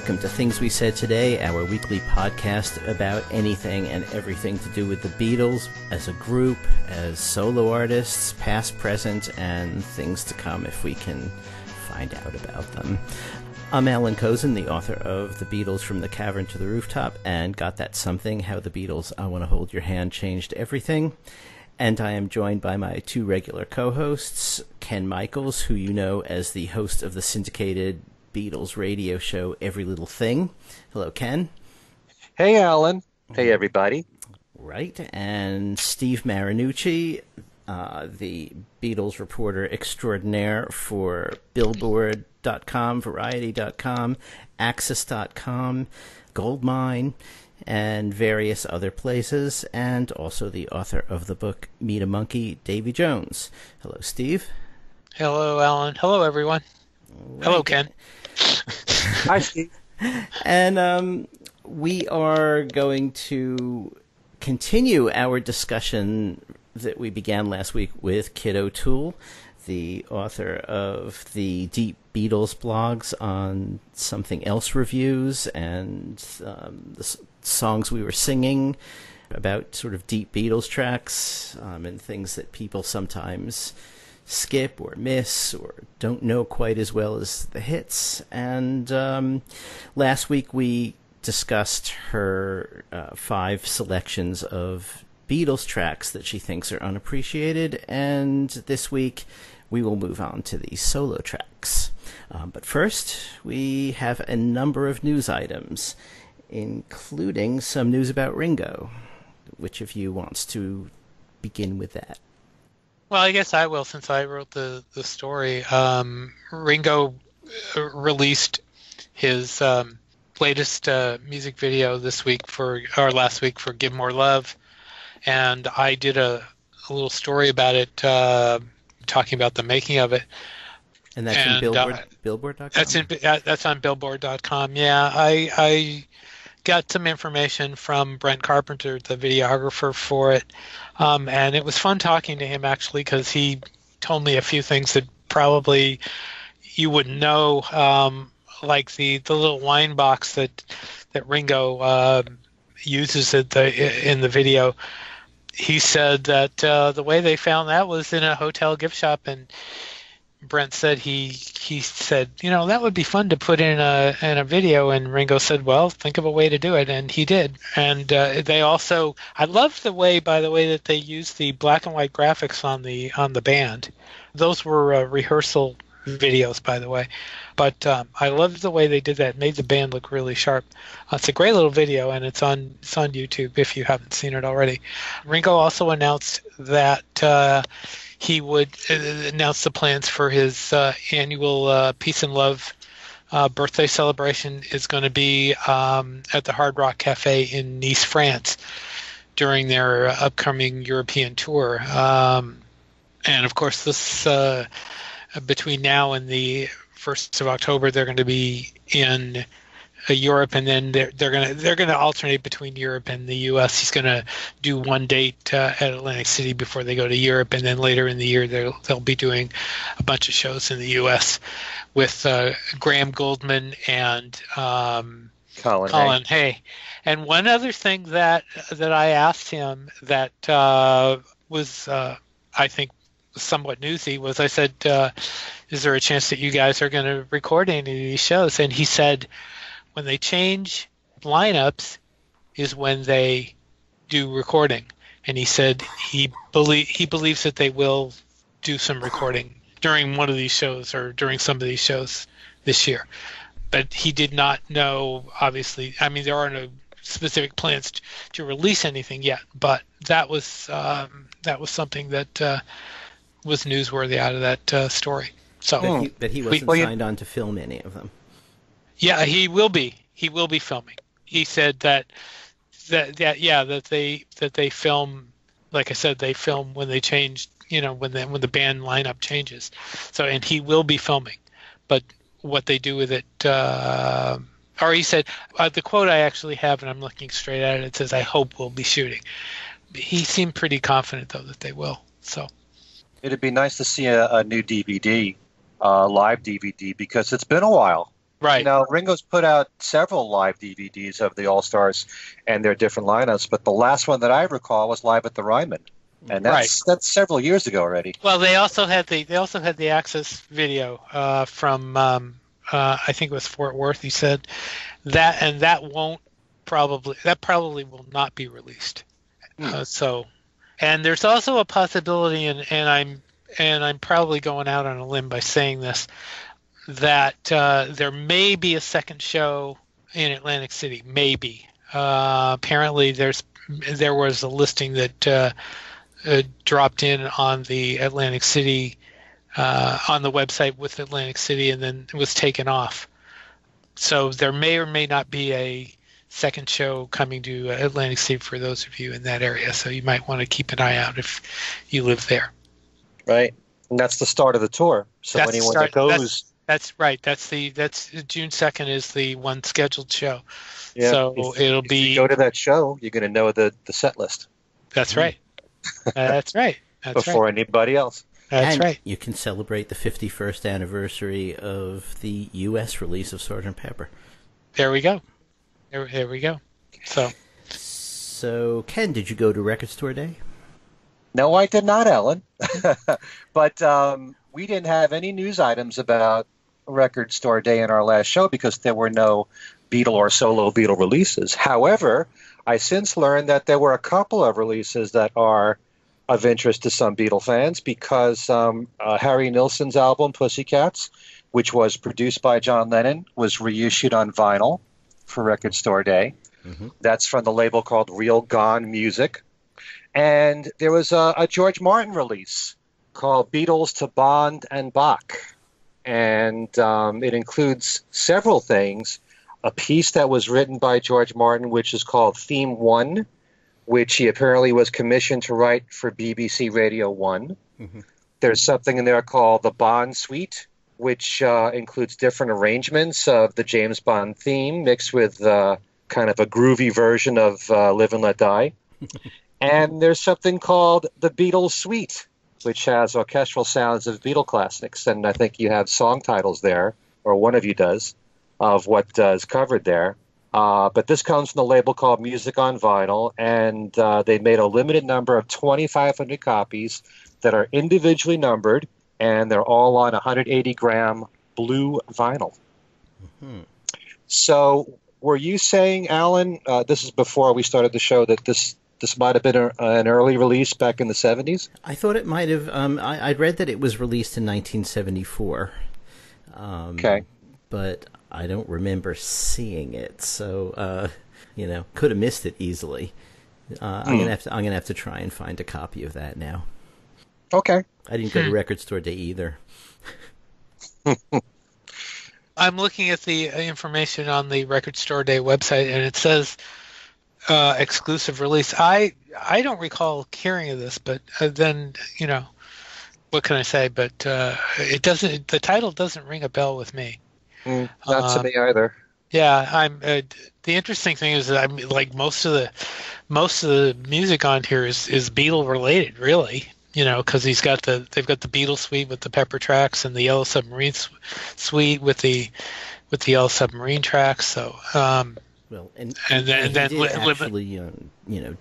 welcome to Things We Said Today, our weekly podcast about anything and everything to do with the Beatles as a group, as solo artists, past, present, and things to come if we can find out about them. I'm Allan Kozinn, the author of The Beatles from the Cavern to the Rooftop and Got That Something, How the Beatles, I Want to Hold Your Hand Changed Everything. And I am joined by my two regular co-hosts, Ken Michaels, who you know as the host of the syndicated Beatles radio show Every Little Thing. Hello, Ken. Hey, Alan. Hey, everybody. Right. And Steve Marinucci, the Beatles reporter extraordinaire for Billboard.com, Variety.com, Axis.com, Goldmine, and various other places, and also the author of the book Meet a Monkey, Davy Jones. Hello, Steve. Hello, Alan. Hello, everyone. Right. Hello, Ken. Hi, Steve. And we are going to continue our discussion that we began last week with Kit O'Toole, the author of the Deep Beatles blogs on Something Else Reviews and the songs we were singing about sort of deep Beatles tracks and things that people sometimes skip or miss or don't know quite as well as the hits. And last week we discussed her 5 selections of Beatles tracks that she thinks are unappreciated, and this week we will move on to the solo tracks. But first, we have a number of news items, including some news about Ringo. Which of you wants to begin with that? Well, I guess I will, since I wrote the story. Ringo released his latest music video this week last week for Give More Love, and I did a little story about it, talking about the making of it. And that's in Billboard.com? That's on Billboard.com, yeah. I got some information from Brent Carpenter, the videographer for it, and it was fun talking to him, actually, because he told me a few things that probably you wouldn't know, like the little wine box that Ringo uses in the video. He said that the way they found that was in a hotel gift shop, and Brent said he said, you know, that would be fun to put in a video, and Ringo said, well, think of a way to do it, and he did. And they also, I love the way, by the way, that they used the black and white graphics on the band. Those were rehearsal videos, by the way, but I loved the way they did that. It made the band look really sharp. It's a great little video, and it's on YouTube if you haven't seen it already. Ringo also announced that he would announce the plans for his annual Peace and Love birthday celebration is going to be at the Hard Rock Cafe in Nice, France, during their upcoming European tour. And of course, this between now and the 1st of October, they're going to be in Europe, and then they're going to alternate between Europe and the U.S. He's going to do one date at Atlantic City before they go to Europe, and then later in the year they'll be doing a bunch of shows in the U.S. with Graham Goldman and Colin Hay. And one other thing that I asked him that was I think somewhat newsy was, I said, is there a chance that you guys are going to record any of these shows? And he said, when they change lineups is when they do recording. And he said he believes that they will do some recording during one of these shows or during some of these shows this year. But he did not know, obviously. I mean, there are no specific plans to release anything yet, but that was something that was newsworthy out of that story. So but he wasn't signed on to film any of them. Yeah, he will be filming. He said that they film, like I said, they film when they change, you know, when the band lineup changes. So, and he will be filming, but what they do with it, or he said, the quote I actually have, and I'm looking straight at it, it says, I hope we'll be shooting. He seemed pretty confident, though, that they will, so. It'd be nice to see a new DVD, live DVD, because it's been a while. Right. Now, Ringo's put out several live DVDs of the All-Stars and their different lineups, but the last one that I recall was Live at the Ryman. And that's several years ago already. Well, they also had the Access video from I think it was Fort Worth. He said that, and that probably will not be released. So, and there's also a possibility, and I'm probably going out on a limb by saying this, that there may be a second show in Atlantic City. Maybe. Apparently, there was a listing that. Dropped in on the Atlantic City on the website with Atlantic City, and then it was taken off. So there may or may not be a second show coming to Atlantic City for those of you in that area. So you might want to keep an eye out if you live there. Right, and that's the start of the tour. So that's anyone that goes, that's right. That's June 2nd is the one scheduled show. Yeah. So if you go to that show, you're going to know the set list. That's right. That's right. That's before right. anybody else. That's and right. You can celebrate the 51st anniversary of the U.S. release of Sgt. Pepper. There we go. There we go. So Ken, did you go to Record Store Day? No, I did not, Alan. But we didn't have any news items about Record Store Day in our last show because there were no Beatle or solo Beatle releases. However, I since learned that there were a couple of releases that are of interest to some Beatle fans because Harry Nilsson's album, Pussycats, which was produced by John Lennon, was reissued on vinyl for Record Store Day. Mm-hmm. That's from the label called Real Gone Music. And there was a George Martin release called Beatles to Bond and Bach. And it includes several things. A piece that was written by George Martin, which is called Theme 1, which he apparently was commissioned to write for BBC Radio One. Mm-hmm. There's something in there called the Bond Suite, which includes different arrangements of the James Bond theme mixed with kind of a groovy version of Live and Let Die. And there's something called the Beatles Suite, which has orchestral sounds of Beatle classics. And I think you have song titles there, or one of you does. Of what is covered there. But this comes from the label called Music on Vinyl, and they made a limited number of 2,500 copies that are individually numbered, and they're all on 180-gram blue vinyl. Mm-hmm. So were you saying, Alan, this is before we started the show, that this might have been an early release back in the 70s? I thought it might have. I'd read that it was released in 1974. Okay. But I don't remember seeing it, so could have missed it easily. I'm gonna have to try and find a copy of that now. Okay. I didn't go to Record Store Day either. I'm looking at the information on the Record Store Day website, and it says exclusive release. I don't recall hearing of this, but then what can I say? but it doesn't. The title doesn't ring a bell with me. Not to me either. Yeah, I'm. The interesting thing is that I'm like most of the music on here is Beatle related, really. Because they've got the Beatle Suite with the Pepper tracks and the Yellow Submarine Suite with the Yellow Submarine tracks. So and then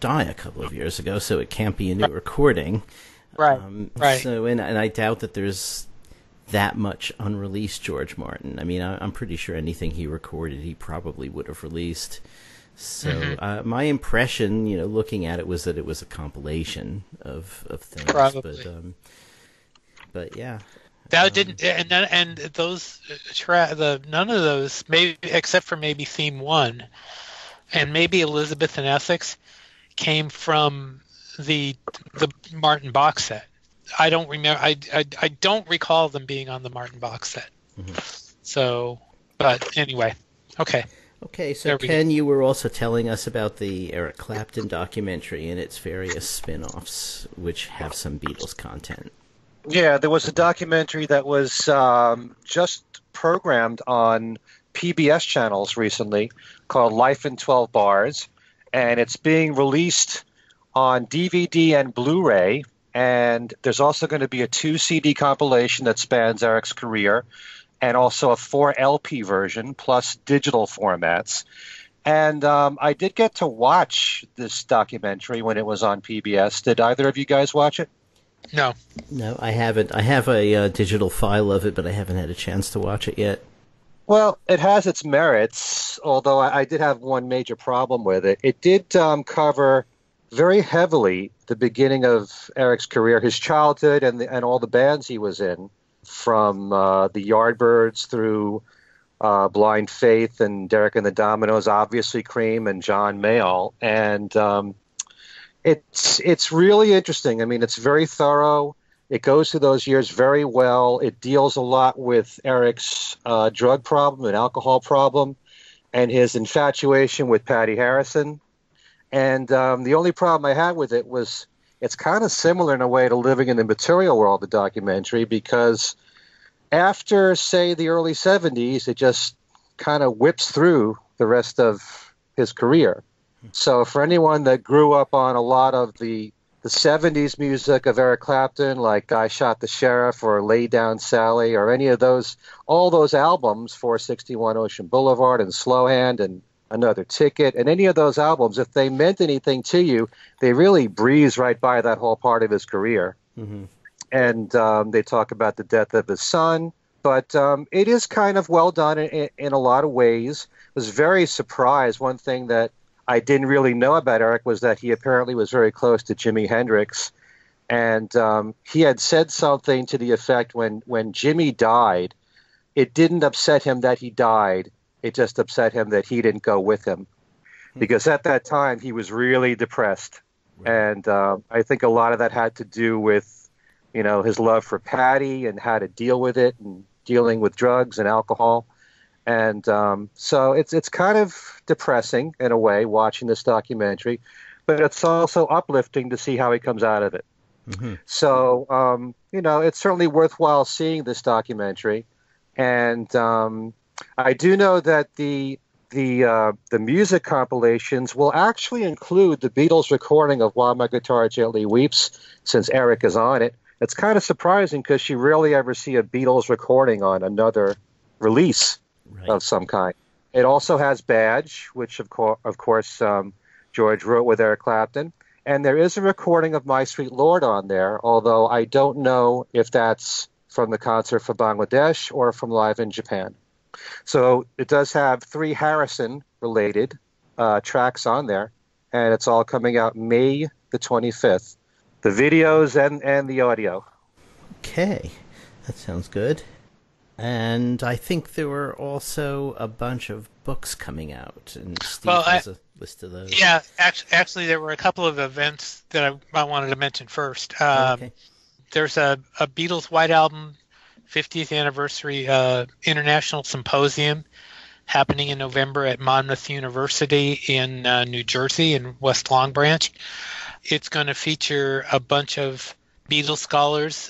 die a couple of years ago, so it can't be a new recording, right? Right. So and I doubt that there's that much unreleased George Martin. I mean, I'm pretty sure anything he recorded, he probably would have released. So my impression, looking at it, was that it was a compilation of things. Probably. But yeah, that didn't. And those none of those, maybe except for maybe Theme 1, and maybe Elizabeth and Essex, came from the Martin box set. I don't remember. I don't recall them being on the Martin box set. Mm-hmm. So, but anyway, okay. Okay, so Ken, you were also telling us about the Eric Clapton documentary and its various spin-offs, which have some Beatles content. Yeah, there was a documentary that was just programmed on PBS channels recently called Life in 12 Bars, and it's being released on DVD and Blu-ray. And there's also going to be a 2 CD compilation that spans Eric's career. and also a 4 LP version plus digital formats. And I did get to watch this documentary when it was on PBS. Did either of you guys watch it? No. No, I haven't. I have a digital file of it, but I haven't had a chance to watch it yet. Well, it has its merits, although I did have one major problem with it. It did cover very heavily the beginning of Eric's career, his childhood, and all the bands he was in, from the Yardbirds through Blind Faith and Derek and the Dominoes, obviously Cream and John Mayall. And it's really interesting. I mean, it's very thorough. It goes through those years very well. It deals a lot with Eric's drug problem and alcohol problem and his infatuation with Patti Harrison. And the only problem I had with it was it's kind of similar in a way to Living in the Material World, the documentary, because after, say, the early 70s, it just kind of whips through the rest of his career. So for anyone that grew up on a lot of the 70s music of Eric Clapton, like I Shot the Sheriff or Lay Down Sally or any of those, all those albums, 461 Ocean Boulevard and Slow Hand and Another Ticket, and any of those albums, if they meant anything to you, they really breeze right by that whole part of his career. Mm-hmm. And they talk about the death of his son. But it is kind of well done in a lot of ways. I was very surprised. One thing that I didn't really know about Eric was that he apparently was very close to Jimi Hendrix. And he had said something to the effect, when Jimi died, it didn't upset him that he died. It just upset him that he didn't go with him. Because at that time, he was really depressed. Right. And I think a lot of that had to do with, you know, his love for Patti and how to deal with it and dealing with drugs and alcohol. And so it's kind of depressing in a way watching this documentary, but it's also uplifting to see how he comes out of it. Mm-hmm. So, you know, it's certainly worthwhile seeing this documentary. And I do know that the music compilations will actually include the Beatles recording of While My Guitar Gently Weeps, since Eric is on it. It's kind of surprising because you rarely ever see a Beatles recording on another release. Right. Of some kind. It also has Badge, which of course George wrote with Eric Clapton, and there is a recording of My Sweet Lord on there, although I don't know if that's from the concert for Bangladesh or from Live in Japan. So it does have 3 Harrison-related tracks on there, and it's all coming out May the 25th. The videos and the audio. Okay, that sounds good. And I think there were also a bunch of books coming out, and Steve has a list of those. Yeah, actually there were a couple of events that I wanted to mention first. Okay. There's a Beatles White Album 50th Anniversary International Symposium happening in November at Monmouth University in New Jersey in West Long Branch. It's going to feature a bunch of Beatles scholars,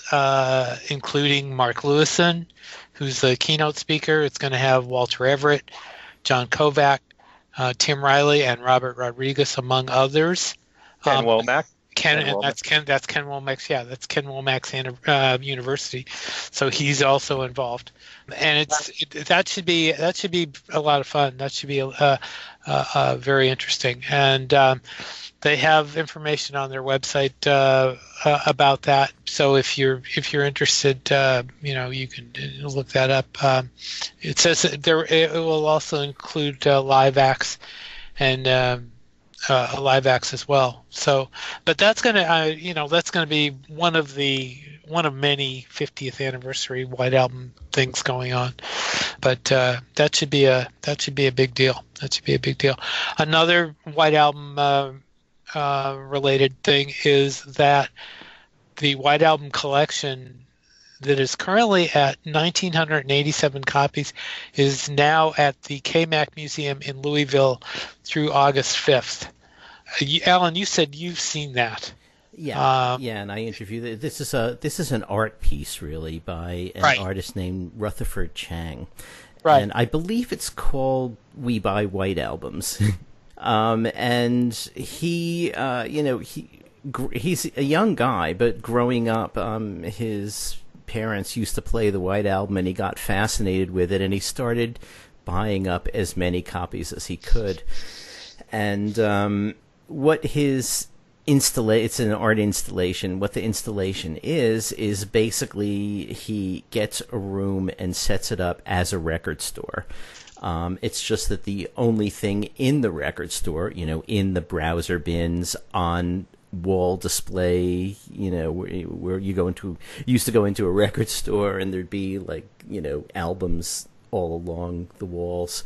including Mark Lewisohn, who's the keynote speaker. It's going to have Walter Everett, John Kovac, Tim Riley, and Robert Rodriguez, among others. Ken Womack. That's Ken Womack's. Yeah, that's Ken Womack's university. So he's also involved, and that should be a lot of fun. That should be very interesting. And they have information on their website about that. So if you're interested, you know, you can look that up. It says it will also include live acts and live acts as well. So, but that's gonna be one of many 50th anniversary White Album things going on. But that should be a big deal. That should be a big deal. Another White Album related thing is that the White Album collection that is currently at 1,987 copies is now at the KMAC Museum in Louisville through August 5th. Alan, you said you've seen that. Yeah, and I interviewed. This is an art piece, really, by an artist named Rutherford Chang. Right. And I believe it's called We Buy White Albums. And he, he's a young guy, but growing up, his parents used to play the White Album, and he got fascinated with it, and he started buying up as many copies as he could. And what his it's an art installation. What the installation is basically he gets a room and sets it up as a record store. It's just that the only thing in the record store, you know, in the browser bins, on wall display, you know, where you go into, used to go into a record store and there'd be like, you know, albums all along the walls.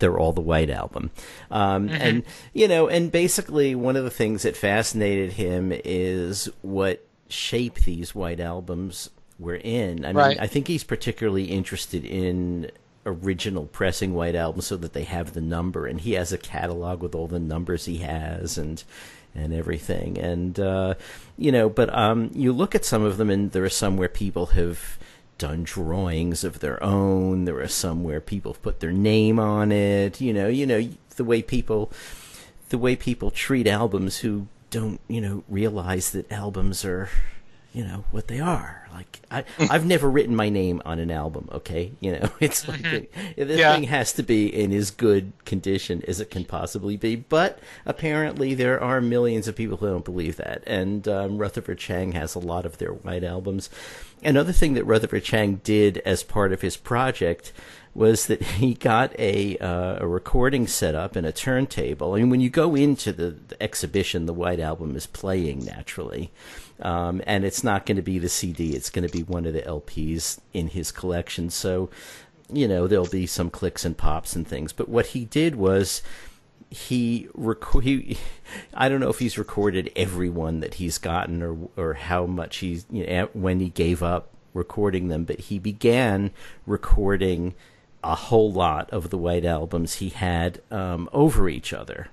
They're all the White Album. And, you know, and basically one of the things that fascinated him is what shape these White Albums were in. I mean, right. I think he's particularly interested in original pressing White Albums so that they have the number, and he has a catalog with all the numbers he has and everything. And, you know, but you look at some of them, and there are some where people have done drawings of their own. There are some where people put their name on it. You know the way people treat albums, who don't, you know, realize that albums are, you know, what they are. Like I've never written my name on an album. Okay, you know, it's like this thing has to be in as good condition as it can possibly be. But apparently, there are millions of people who don't believe that. And Rutherford Chang has a lot of their White Albums. Another thing that Rutherford Chang did as part of his project was that he got a recording set up and a turntable. I mean, when you go into the exhibition, the White Album is playing naturally. And it's not going to be the CD. It's going to be one of the LPs in his collection. So, you know, there'll be some clicks and pops and things. But what he did was he I don't know if he's recorded everyone that he's gotten or how much he's, you know, when he gave up recording them, but he began recording a whole lot of the White Albums he had over each other.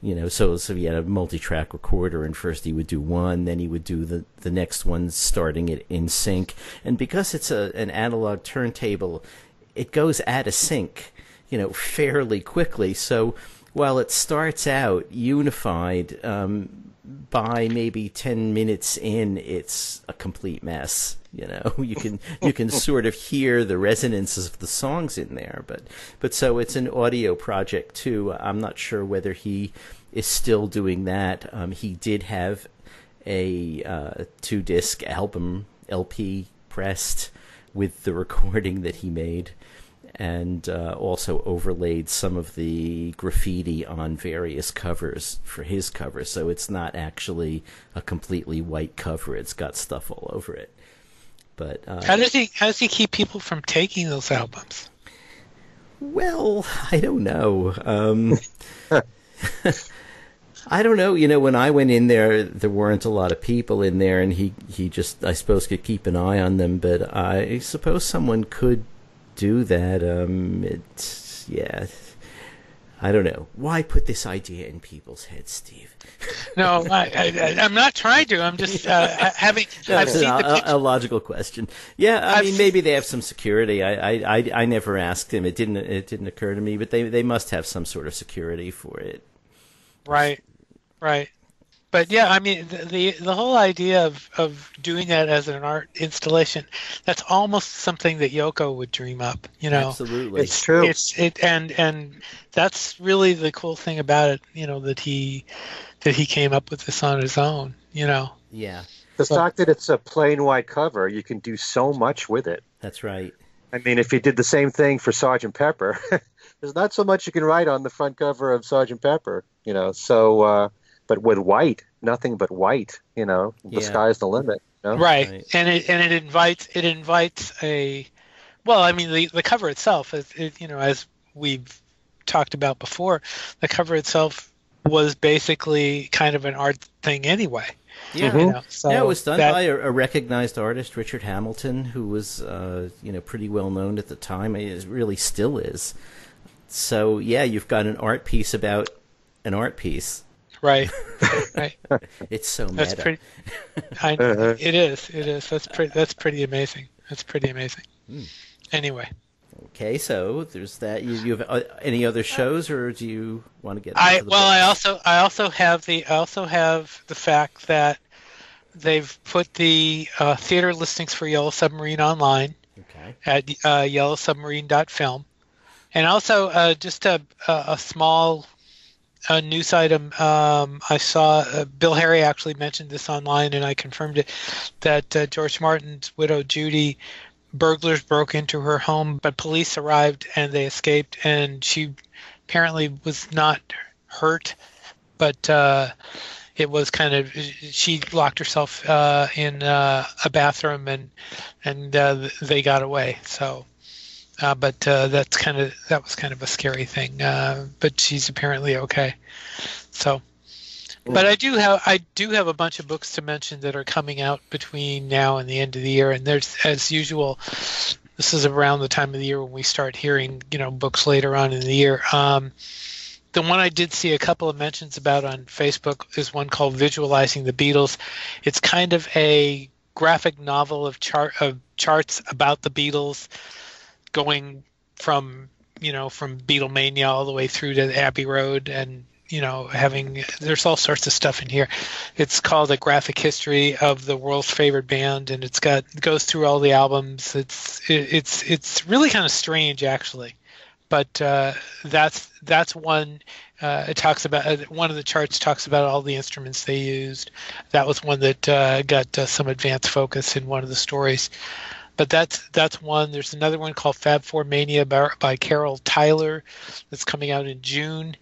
You know, so he had a multi-track recorder, and first he would do one, then he would do the next one, starting it in sync. And because it's an analog turntable, it goes out of sync, you know, fairly quickly. So while it starts out unified, by maybe 10 minutes in, it's a complete mess. You know, you can sort of hear the resonances of the songs in there, but so it's an audio project too. I'm not sure whether he is still doing that. He did have a 2-disc album LP pressed with the recording that he made, and also overlaid some of the graffiti on various covers for his cover. So it's not actually a completely white cover. It's got stuff all over it. But how does he keep people from taking those albums? Well, I don't know. I don't know. You know, when I went in there, there weren't a lot of people in there, and he just, I suppose, could keep an eye on them. But I suppose someone could do that. It's, yeah. I don't know. Why put this idea in people's heads, Steve? No, I'm not trying to. I'm just having. I've seen a logical question. Yeah, I mean, maybe they have some security. I never asked him. It didn't occur to me. But they must have some sort of security for it. Right, right. But yeah, I mean, the whole idea of doing that as an art installation, that's almost something that Yoko would dream up, you know. Absolutely, it's true. And that's really the cool thing about it, you know, that he came up with this on his own, you know. Yeah. The fact that it's a plain white cover, you can do so much with it. That's right. I mean, if you did the same thing for Sgt. Pepper, there's not so much you can write on the front cover of Sgt. Pepper, you know. So. But with white, nothing but white, you know, the sky's the limit. You know? Right, and it invites a, well, I mean, the cover itself, you know, as we've talked about before, the cover itself was basically kind of an art thing anyway. Yeah, you know, so it was done by a recognized artist, Richard Hamilton, who was, you know, pretty well known at the time. It really still is. So yeah, you've got an art piece about an art piece. Right, right. It's so meta. It is. That's pretty amazing. That's pretty amazing. Mm. Anyway. Okay, so there's that. You have any other shows, or do you want to get? I also have the fact that They've put the theater listings for Yellow Submarine online at yellowsubmarine.film. And also just a small news item. I saw Bill Harry actually mentioned this online, and I confirmed it, that George Martin's widow Judy, burglars broke into her home, but police arrived and they escaped, and she apparently was not hurt, but it was kind of, she locked herself in a bathroom, and they got away. So, but that was kind of a scary thing. But she's apparently okay. So, but I do have a bunch of books to mention that are coming out between now and the end of the year. And there's, as usual, this is around the time of the year when we start hearing, books later on in the year. The one I did see a couple of mentions about on Facebook is one called Visualizing the Beatles. It's kind of a graphic novel of charts about the Beatles, going from Beatlemania all the way through to Abbey Road, and there's all sorts of stuff in here. It's called A Graphic History of the World's Favorite Band, and it goes through all the albums. It's really kind of strange, actually. But that's one. It talks about one of the charts talks about all the instruments they used. That was one that got some advanced focus in one of the stories. But that's one. There's another one called Fab Four Mania by Carol Tyler that's coming out in June.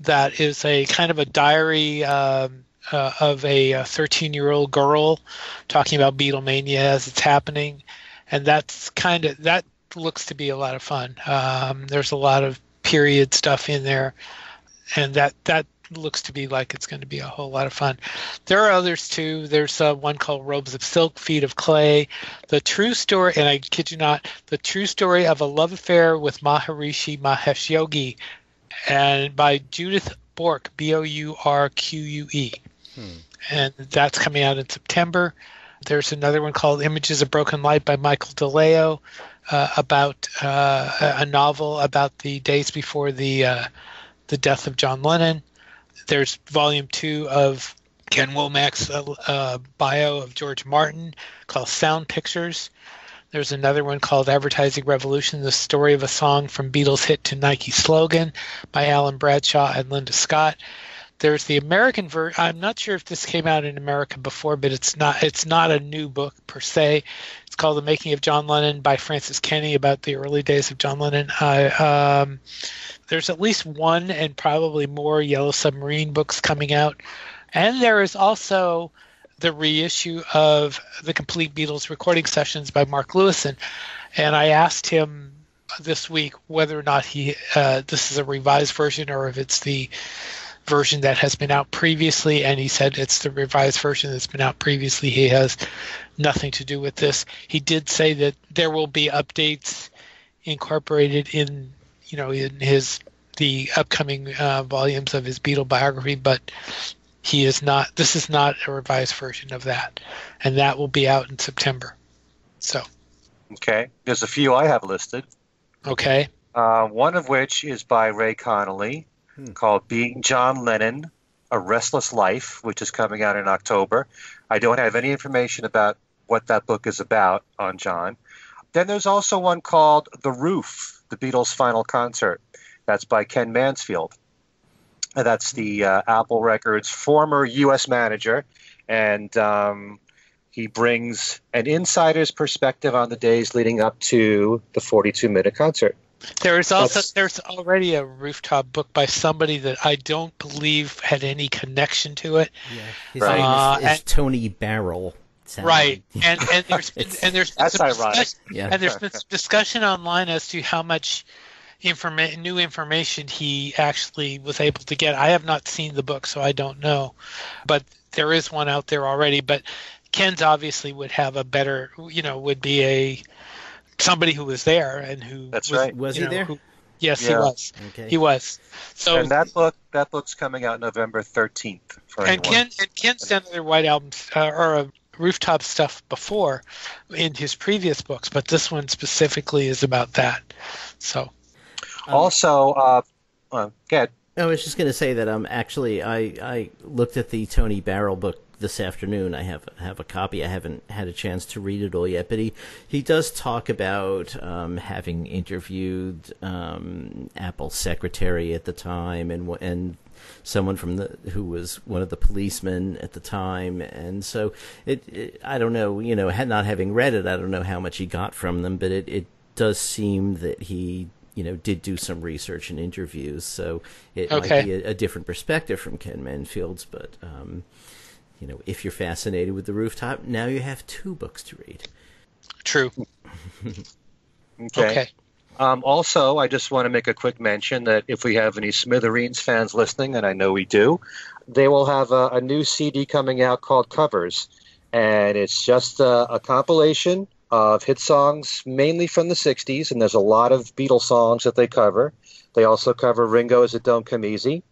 That is a kind of a diary of a 13-year-old girl talking about Beatlemania as it's happening, and that's kind of that. Looks to be a lot of fun. There's a lot of period stuff in there, and that looks to be like it's going to be a whole lot of fun. There are others too. There's one called Robes of Silk, Feet of Clay, the true story, and I kid you not, the true story of a love affair with Maharishi Mahesh Yogi, and by Judith Bourque, Bourque. And that's coming out in September. There's another one called Images of Broken Light by Michael DeLeo, about a novel about the days before the death of John Lennon. There's volume 2 of Ken Womack's bio of George Martin called Sound Pictures. There's another one called Advertising Revolution, The Story of a Song from Beatles Hit to Nike Slogan by Alan Bradshaw and Linda Scott. There's the American version. I'm not sure if this came out in America before, but it's not a new book per se. It's called The Making of John Lennon by Francis Kenney, about the early days of John Lennon. There's at least one and probably more Yellow Submarine books coming out. And there is also the reissue of The Complete Beatles Recording Sessions by Mark Lewisohn. And I asked him this week whether or not he this is a revised version or if it's the version that has been out previously, and he said it's the revised version that's been out previously. He has nothing to do with this. He did say that there will be updates incorporated in in the upcoming volumes of his Beatle biography, but this is not a revised version of that, and that will be out in September. So okay, there's a few I have listed. Okay. One of which is by Ray Connolly, called Being John Lennon, A Restless Life, which is coming out in October. I don't have any information about what that book is about on John. Then there's also one called The Roof, The Beatles' Final Concert. That's by Ken Mansfield. That's the Apple Records former U.S. manager, and he brings an insider's perspective on the days leading up to the 42-minute concert. There's already a rooftop book by somebody that I don't believe had any connection to it. Yeah, his name is Tony Barrell. Right, and there's been some discussion online as to how much new information he actually was able to get. I have not seen the book, so I don't know, but there is one out there already. But Ken's obviously would have a better, would be a somebody who was there and who that's was, right. Was he there? Yes, yeah. He was. Okay. He was. So and that book's coming out November 13th. And Ken's done other white albums or rooftop stuff before in his previous books, but this one specifically is about that. So also, go ahead. I was just going to say that actually I looked at the Tony Barrell book this afternoon. I have a copy. I haven't had a chance to read it all yet, but he does talk about having interviewed Apple's secretary at the time and someone from who was one of the policemen at the time, and so it I don't know, had not having read it, I don't know how much he got from them, but it does seem that he did do some research and interviews, so it might be a different perspective from Ken Manfield's, but if you're fascinated with The Rooftop, now you have two books to read. True. Okay. Also, I just want to make a quick mention that if we have any Smithereens fans listening, and I know we do, they will have a new CD coming out called Covers, and it's just a compilation of hit songs, mainly from the 60s, and there's a lot of Beatles songs that they cover. They also cover Ringo's It Don't Come Easy,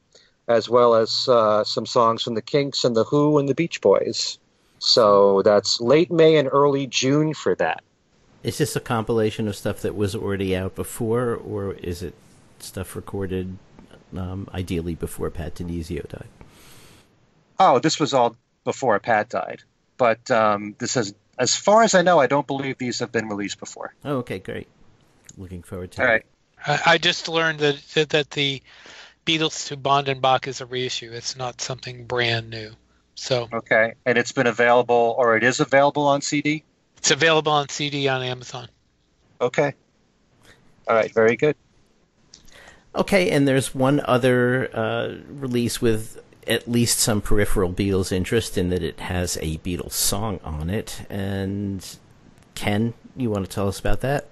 as well as some songs from the Kinks and the Who and the Beach Boys. So that's late May and early June for that. Is this a compilation of stuff that was already out before, or is it stuff recorded ideally before Pat DiNizio died? Oh, this was all before Pat died. But this is, as far as I know, I don't believe these have been released before. Oh, okay, great. Looking forward to it. All right. I just learned that the Beatles to Bond and Bach is a reissue. It's not something brand new. So okay, and it's been available, or it is available on CD? It's available on CD on Amazon. Okay. All right, very good. Okay, and there's one other release with at least some peripheral Beatles interest in that it has a Beatles song on it. And Ken, you want to tell us about that?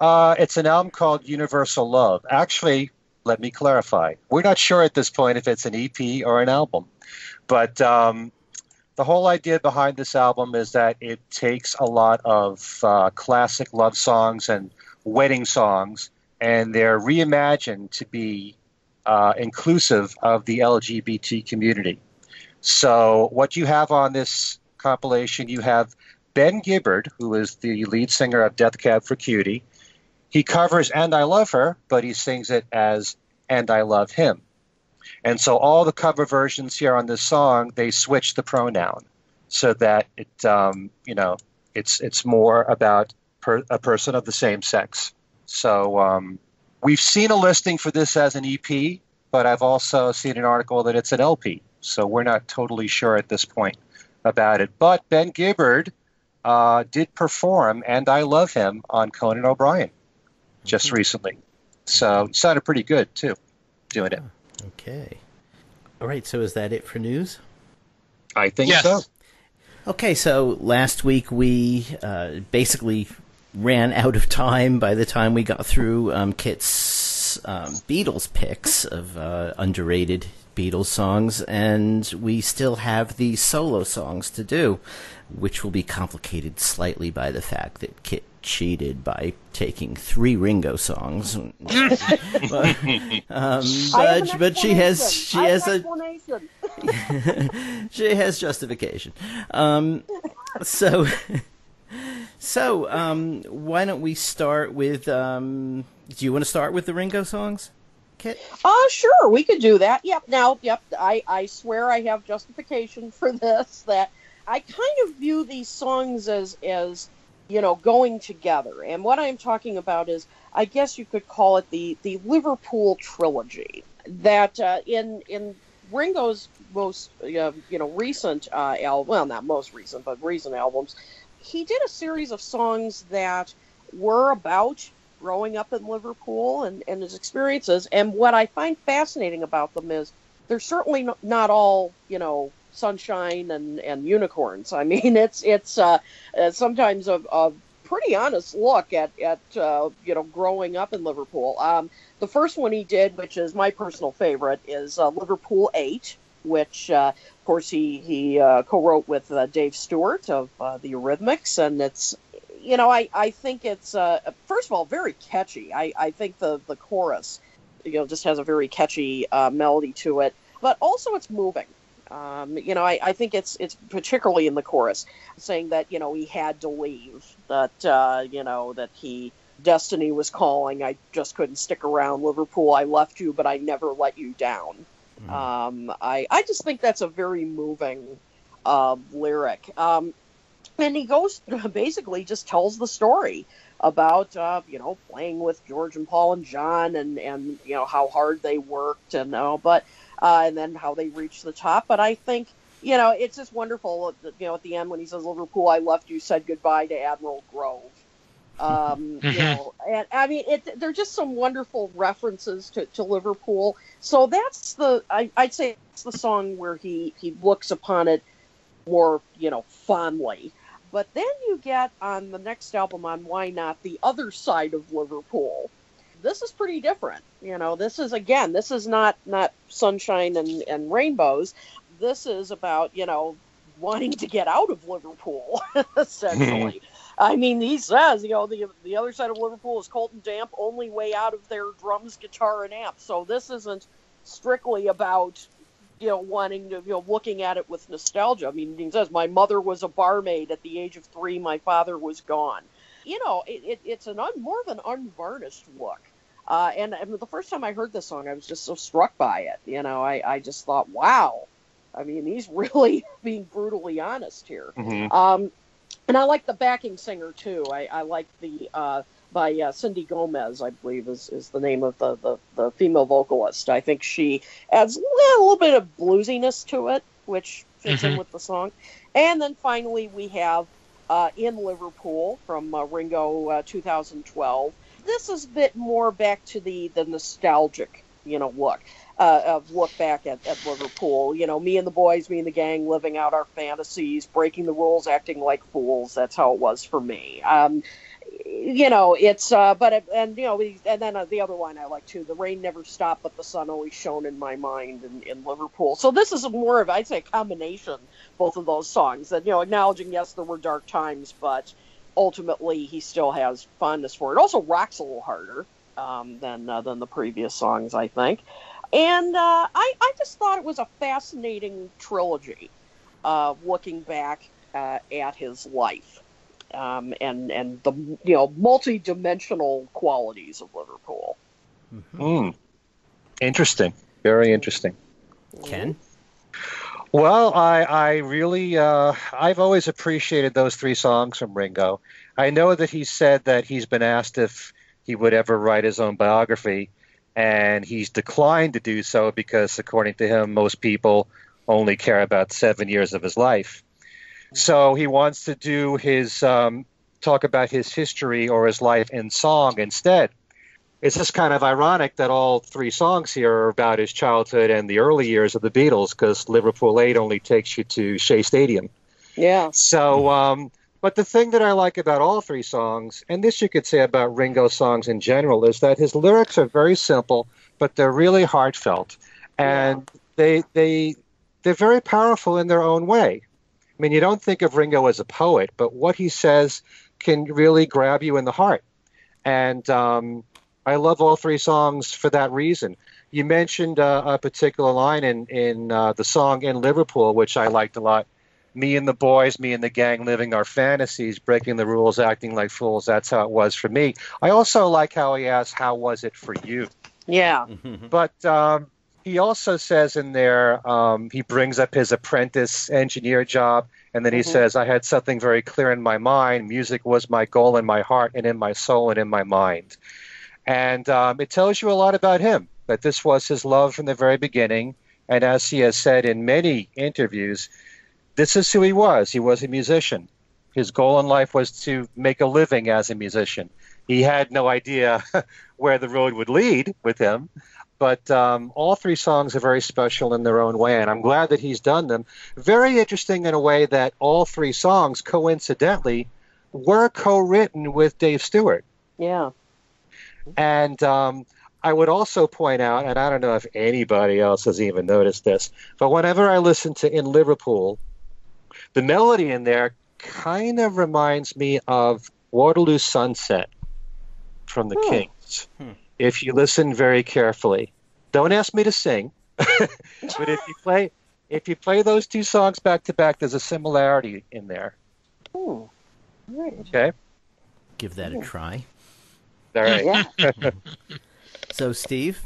It's an album called Universal Love. Actually, let me clarify. We're not sure at this point if it's an EP or an album. But the whole idea behind this album is that it takes a lot of classic love songs and wedding songs, and they're reimagined to be inclusive of the LGBT community. So what you have on this compilation, you have Ben Gibbard, who is the lead singer of Death Cab for Cutie. He covers And I Love Her, but he sings it as And I Love Him. And so all the cover versions here on this song, they switch the pronoun so that it, it's more about a person of the same sex. So we've seen a listing for this as an EP, but I've also seen an article that it's an LP. So we're not totally sure at this point about it. But Ben Gibbard did perform And I Love Him on Conan O'Brien just recently. So it sounded pretty good, too, doing it. Okay. All right, so is that it for news? I think so. Okay, so last week we basically ran out of time by the time we got through Kit's Beatles picks of underrated Beatles songs, and we still have the solo songs to do, which will be complicated slightly by the fact that Kit cheated by taking 3 Ringo songs. But she has justification. So why don't we start with do you want to start with the Ringo songs, Kit? Sure, we could do that. Yep. I swear I have justification for this, that I kind of view these songs as going together. And what I'm talking about is, I guess you could call it the Liverpool trilogy. That in Ringo's most recent not most recent, but recent albums, he did a series of songs that were about growing up in Liverpool and his experiences. And what I find fascinating about them is they're certainly not all, sunshine and unicorns. I mean, it's sometimes a pretty honest look at growing up in Liverpool. The first one he did, which is my personal favorite, is Liverpool 8, which of course he co-wrote with Dave Stewart of the Eurythmics, and it's I think it's first of all very catchy. I think the chorus just has a very catchy melody to it, but also it's moving. I think it's particularly in the chorus saying that, he had to leave, that, that destiny was calling. I just couldn't stick around, Liverpool. I left you, but I never let you down. I just think that's a very moving lyric. And he goes basically just tells the story about, playing with George and Paul and John and you know, how hard they worked and then how they reached the top. But I think, it's just wonderful, at the end when he says, "Liverpool, I left you, said goodbye to Admiral Grove." And I mean, there are just some wonderful references to Liverpool. So that's I'd say it's the song where he looks upon it more, fondly. But then you get on the next album on Why Not, The Other Side of Liverpool. This is pretty different. This is not sunshine and rainbows. This is about, wanting to get out of Liverpool, essentially. I mean, he says, the other side of Liverpool is cold and damp, only way out of their drums, guitar, and amp. So this isn't strictly about, wanting to, looking at it with nostalgia. I mean, he says, my mother was a barmaid at the age of 3. My father was gone. It's an more than unvarnished look. And the first time I heard this song, I was just so struck by it. I just thought, wow. I mean, he's really being brutally honest here. Mm-hmm. And I like the backing singer, too. I like by Cindy Gomez, I believe, is the name of the female vocalist. I think she adds a little bit of bluesiness to it, which fits in with the song. And then finally we have In Liverpool from Ringo 2012. This is a bit more back to the nostalgic, look. Look back at Liverpool, me and the boys, me and the gang, living out our fantasies, breaking the rules, acting like fools. That's how it was for me. Then the other line I like too, the rain never stopped, but the sun always shone in my mind in Liverpool. So this is more of, I'd say, a combination, both of those songs that, acknowledging, yes, there were dark times, but ultimately he still has fondness for it. Also rocks a little harder than the previous songs, I think. And I just thought it was a fascinating trilogy, looking back at his life, and the multi-dimensional qualities of Liverpool. Mm-hmm. Interesting, very interesting. Ken? Well, I really I've always appreciated those three songs from Ringo. I know that he said that he's been asked if he would ever write his own biography. And he's declined to do so because, according to him, most people only care about 7 years of his life. So he wants to do his talk about his history or his life in song instead. It's just kind of ironic that all three songs here are about his childhood and the early years of the Beatles, because Liverpool 8 only takes you to Shea Stadium. Yeah. So, but the thing that I like about all three songs, and this you could say about Ringo songs in general, is that his lyrics are very simple, but they're really heartfelt. And they're very powerful in their own way. I mean, you don't think of Ringo as a poet, but what he says can really grab you in the heart. And I love all three songs for that reason. You mentioned a particular line in the song In Liverpool, which I liked a lot. Me and the boys, me and the gang, living our fantasies, breaking the rules, acting like fools. That's how it was for me. I also like how he asks, how was it for you? Yeah. But he also says in there, he brings up his apprentice engineer job. And then he says, I had something very clear in my mind. Music was my goal in my heart and in my soul and in my mind. And it tells you a lot about him, that this was his love from the very beginning. And as he has said in many interviews, this is who he was. He was a musician. His goal in life was to make a living as a musician. He had no idea where the road would lead with him, but all three songs are very special in their own way, and I'm glad that he's done them. Very interesting in a way that all three songs, coincidentally, were co-written with Dave Stewart. Yeah. And I would also point out, and I don't know if anybody else has even noticed this, but whenever I listen to In Liverpool, the melody in there kind of reminds me of Waterloo Sunset from the Kings. If you listen very carefully, don't ask me to sing, but if you play those two songs back to back, there's a similarity in there. Ooh. Okay. Give that a try. All right. Yeah. So, Steve?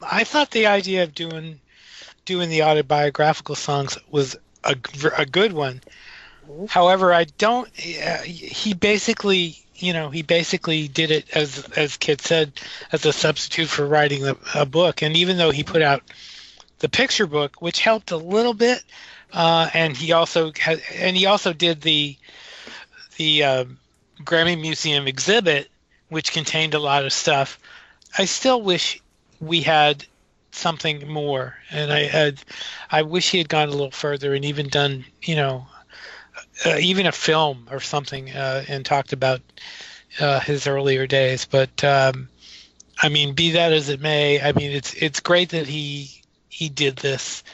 I thought the idea of doing the autobiographical songs was a good one. However, I don't. He basically, you know, he basically did it as Kit said, as a substitute for writing a book. And even though he put out the picture book, which helped a little bit, and he also had, and he also did the Grammy Museum exhibit, which contained a lot of stuff. I still wish we had something more, and I wish he had gone a little further and even done, you know. Even a film or something, and talked about his earlier days. But I mean, be that as it may, I mean, it's great that he did this,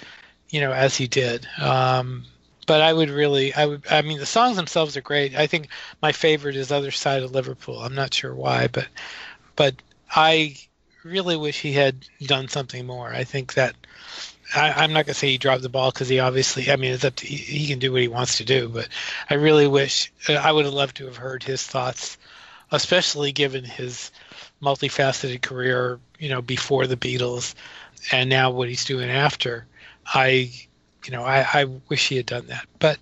you know, as he did. But I mean, the songs themselves are great. I think my favorite is "Other Side of Liverpool." I'm not sure why, but I really wish he had done something more. I think that. I'm not going to say he dropped the ball because he obviously, I mean, it's up to, he can do what he wants to do, but I really wish, I would have loved to have heard his thoughts, especially given his multifaceted career, you know, before the Beatles and now what he's doing after. I wish he had done that, but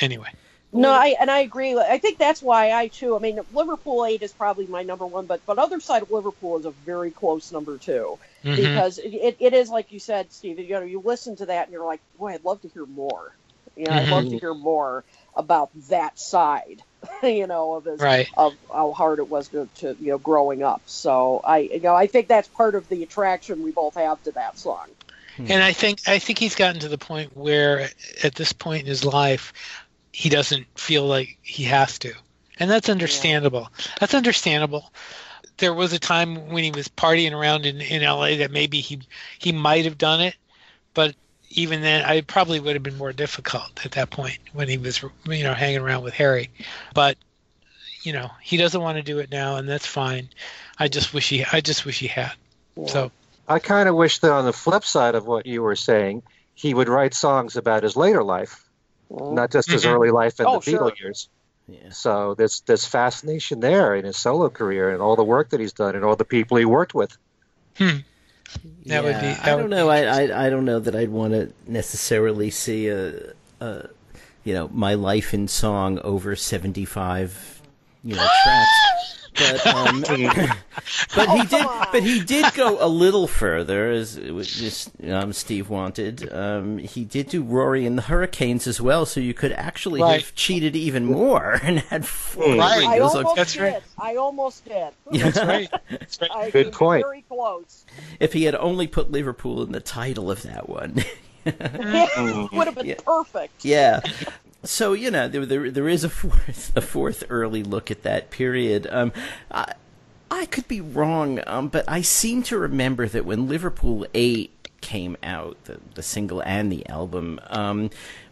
anyway. No, I agree. I think that's why I too. I mean, Liverpool 8 is probably my number one, but Other Side of Liverpool is a very close number two, mm-hmm. because it is like you said, Steve. You know, you listen to that and you're like, boy, I'd love to hear more. You know, mm-hmm. I'd love to hear more about that side. You know, of his, right. of how hard it was to you know growing up. So I think that's part of the attraction we both have to that song. Mm-hmm. And I think he's gotten to the point where at this point in his life. He doesn't feel like he has to. And that's understandable. Yeah. That's understandable. There was a time when he was partying around in LA that maybe he might have done it, but even then I probably would have been more difficult at that point when he was, you know, hanging around with Harry. But, you know, he doesn't want to do it now and that's fine. I just wish he had. Yeah. So I kind of wish that on the flip side of what you were saying, he would write songs about his later life. Not just his early life and the Beatle years. Yeah. So there's fascination there in his solo career and all the work that he's done and all the people he worked with. Hmm. That would be. I don't know. I don't know that I'd want to necessarily see a you know my life in song over 75 you know tracks. But he did. But he did go a little further, as it was just Steve wanted. He did do Rory and the Hurricanes as well, so you could actually have cheated even more and had 4 radios. That's right. I almost did. That's right. That's right. Good point. Very close. If he had only put Liverpool in the title of that one, it would have been perfect. Yeah. So, you know, there is a fourth early look at that period. I could be wrong, but I seem to remember that when Liverpool 8 came out, the single and the album,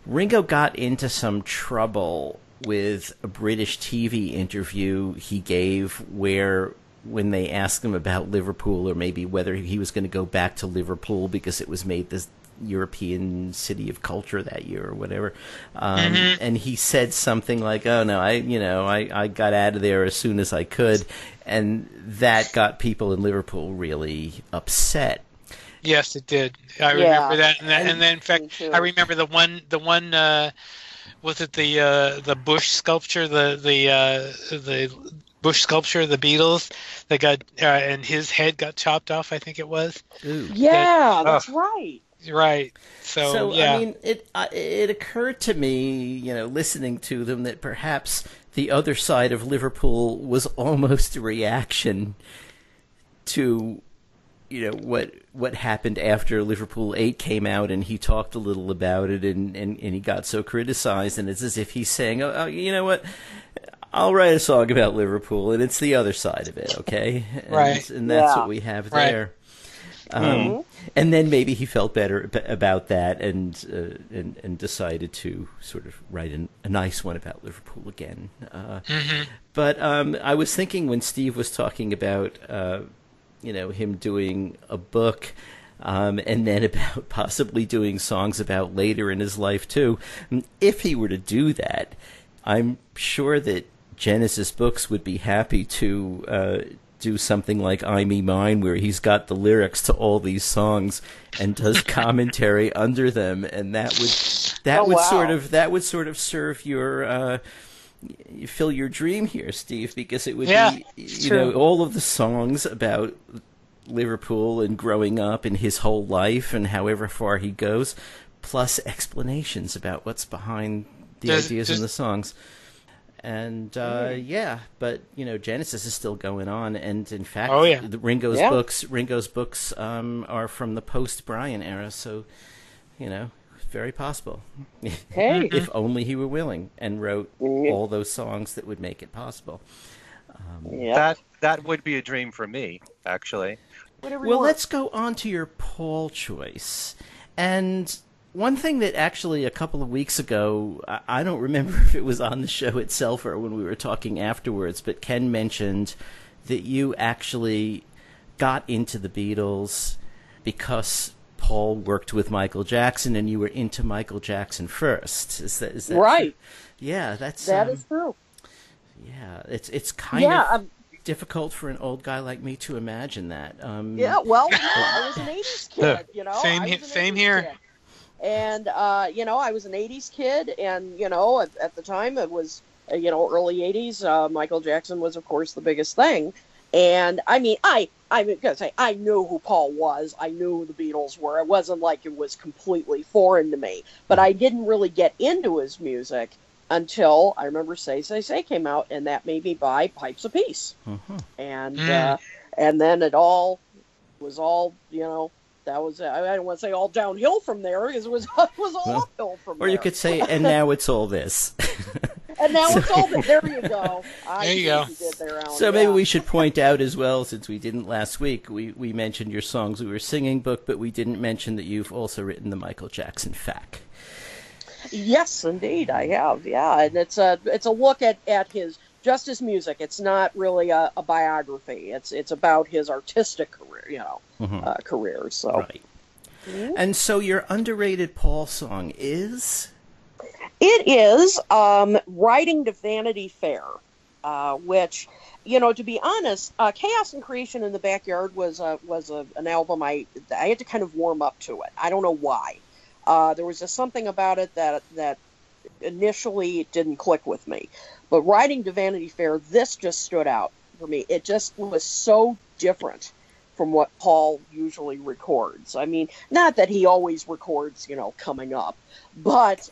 Ringo got into some trouble with a British TV interview he gave where... when they asked him about Liverpool or maybe whether he was going to go back to Liverpool because it was made this European city of culture that year or whatever. And he said something like, oh no, I got out of there as soon as I could. And that got people in Liverpool really upset. Yes, it did. I remember that. And then in fact, I remember the one, was it the Bush sculpture, the Bush sculpture of the Beatles that got and his head got chopped off, I think it was. Ooh. Yeah, that's right. Right. So yeah. I mean, it occurred to me, you know, listening to them, that perhaps the other side of Liverpool was almost a reaction to, you know, what happened after Liverpool 8 came out, and he talked a little about it, and he got so criticized, and it's as if he's saying, oh you know what? I'll write a song about Liverpool, and it's the other side of it, okay? Right. And that's what we have there. Right. And then maybe he felt better about that and decided to sort of write a nice one about Liverpool again. But I was thinking when Steve was talking about, you know, him doing a book – and then about possibly doing songs about later in his life, too. If he were to do that, I'm sure that Genesis Books would be happy to do something like I Me Mine, where he's got the lyrics to all these songs and does commentary under them, and that would that would sort of serve your fill your dream here, Steve, because it would be you know all of the songs about Liverpool and growing up and his whole life and however far he goes, plus explanations about what's behind the ideas in the songs. And yeah, but you know, Genesis is still going on, and in fact, Ringo's books are from the post-Brian era, so you know, very possible. Hey, if only he were willing and wrote all those songs that would make it possible. That would be a dream for me, actually. Well, let's go on to your Paul choice, and. One thing that actually a couple of weeks ago, I don't remember if it was on the show itself or when we were talking afterwards, but Ken mentioned that you actually got into the Beatles because Paul worked with Michael Jackson and you were into Michael Jackson first. Is that right? True? Yeah, that is true. Yeah, it's kind of difficult for an old guy like me to imagine that. Yeah, well, I was an 80s kid, you know. Same here. Kid. And, you know, I was an 80s kid, and, you know, at the time it was, you know, early 80s. Michael Jackson was, of course, the biggest thing. And, I mean, I'm going to say, I knew who Paul was. I knew who the Beatles were. It wasn't like it was completely foreign to me. But I didn't really get into his music until I remember Say Say came out, and that made me buy Pipes of Peace. Mm-hmm. And then it all was all, you know... That was, I don't want to say all downhill from there, because it was all uphill from there. Or you could say, and now it's all this. And now it's all this. There you go. So maybe we should point out as well, since we didn't last week, we mentioned your songs we were singing book, but we didn't mention that you've also written the Michael Jackson FAQ. Yes, indeed, I have, yeah. And it's a look at his... Just his music. It's not really a biography. It's about his artistic career, you know, career. So, right. And so your underrated Paul song is? It is "Writing to Vanity Fair," which, you know, to be honest, "Chaos and Creation in the Backyard" was an album I had to kind of warm up to it. I don't know why. There was just something about it that initially it didn't click with me. But "Writing to Vanity Fair," this just stood out for me. It just was so different from what Paul usually records. I mean, not that he always records, you know, coming up, but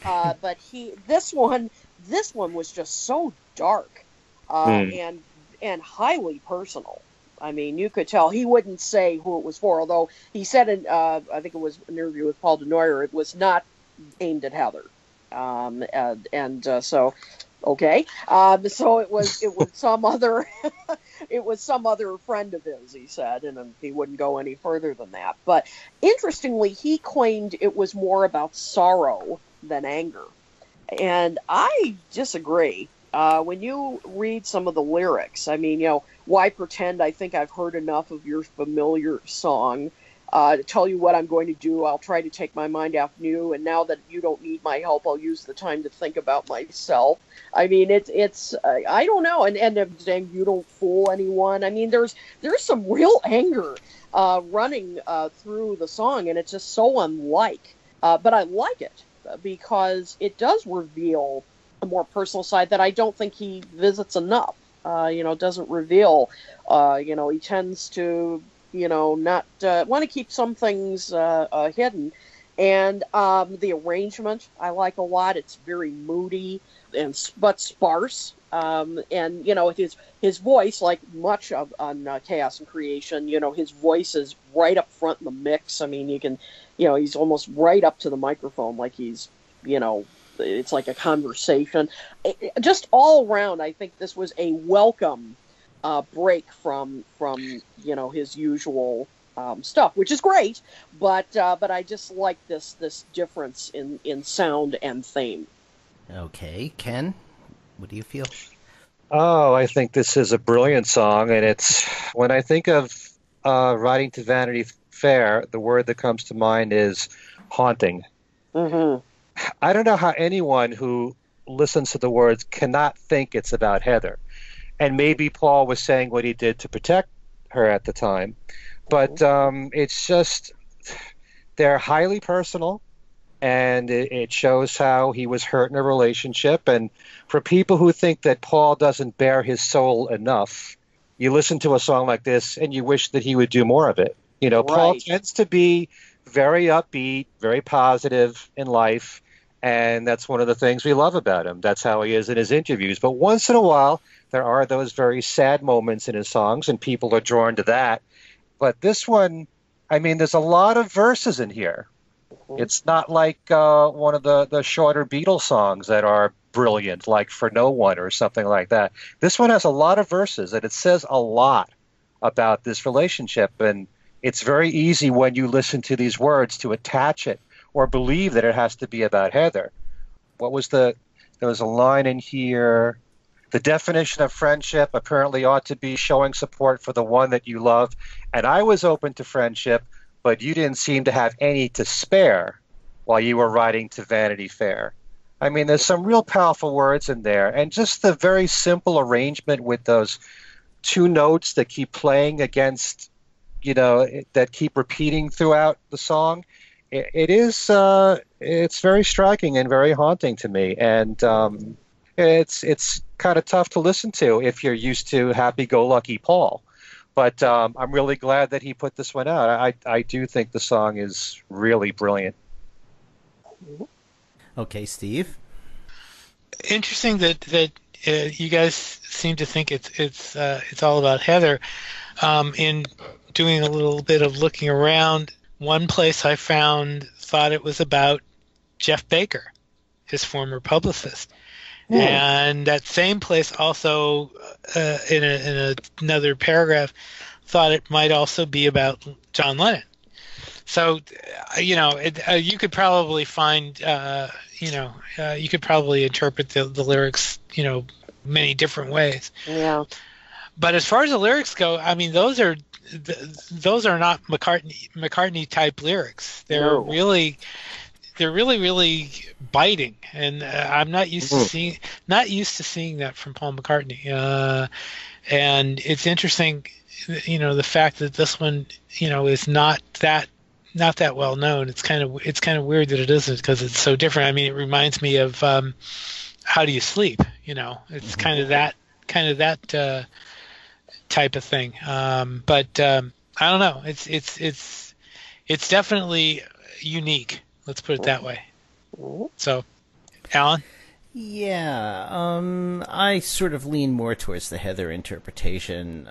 this one was just so dark and highly personal. I mean, you could tell he wouldn't say who it was for, although he said in I think it was an interview with Paul DeNoyer, it was not aimed at Heather, so. Okay, so it was some other it was some other friend of his, he said, and he wouldn't go any further than that. But interestingly, he claimed it was more about sorrow than anger, and I disagree. When you read some of the lyrics, I mean, you know, why pretend? I think I've heard enough of your familiar song. To tell you what I'm going to do, I'll try to take my mind off you, and now that you don't need my help, I'll use the time to think about myself. I mean, it's I don't know, and I'm saying you don't fool anyone. I mean, there's some real anger running through the song, and it's just so unlike. But I like it because it does reveal a more personal side that I don't think he visits enough. You know, doesn't reveal. You know, he tends to. You know, not want to keep some things hidden. And the arrangement I like a lot. It's very moody but sparse. And, you know, his voice, like much of on Chaos and Creation, you know, his voice is right up front in the mix. I mean, you can, you know, he's almost right up to the microphone like he's, you know, it's like a conversation. Just all around, I think this was a welcome break from you know his usual stuff, which is great, but I just like this difference in sound and theme. Okay, Ken, what do you feel? Oh, I think this is a brilliant song, and it's when I think of "Writing to Vanity Fair," the word that comes to mind is haunting. Mm-hmm. I don't know how anyone who listens to the words cannot think it's about Heather. And maybe Paul was saying what he did to protect her at the time. But it's just, they're highly personal. and it shows how he was hurt in a relationship. And for people who think that Paul doesn't bare his soul enough, you listen to a song like this and you wish that he would do more of it. You know, right. Paul tends to be very upbeat, very positive in life, and that's one of the things we love about him. That's how he is in his interviews. But once in a while, there are those very sad moments in his songs, and people are drawn to that. But this one, I mean, there's a lot of verses in here. It's not like one of the shorter Beatles songs that are brilliant, like For No One or something like that. This one has a lot of verses, and it says a lot about this relationship. And it's very easy when you listen to these words to attach it or believe that it has to be about Heather. What was there was a line in here, the definition of friendship apparently ought to be showing support for the one that you love. And I was open to friendship, but you didn't seem to have any to spare while you were riding to Vanity Fair. I mean, there's some real powerful words in there. And just the very simple arrangement with those two notes that keep playing against, you know, that keep repeating throughout the song. It's very striking and very haunting to me. And it's kind of tough to listen to if you're used to happy-go-lucky Paul. But I'm really glad that he put this one out. I do think the song is really brilliant. Okay, Steve. Interesting that you guys seem to think it's all about Heather. In doing a little bit of looking around, one place I thought it was about Jeff Baker, his former publicist. Ooh. And that same place also, in another paragraph, thought it might also be about John Lennon. So, you could probably find, you could probably interpret the lyrics, many different ways. Yeah. But as far as the lyrics go, I mean, those are not McCartney type lyrics. They're really biting, and I'm not used to seeing that from Paul McCartney. And it's interesting, the fact that this one, is not that well known. It's kind of weird that it isn't, because it's so different. I mean, it reminds me of How Do You Sleep? It's kind of that type of thing. But I don't know. It's definitely unique. Let's put it that way. So, Alan? Yeah, I sort of lean more towards the Heather interpretation,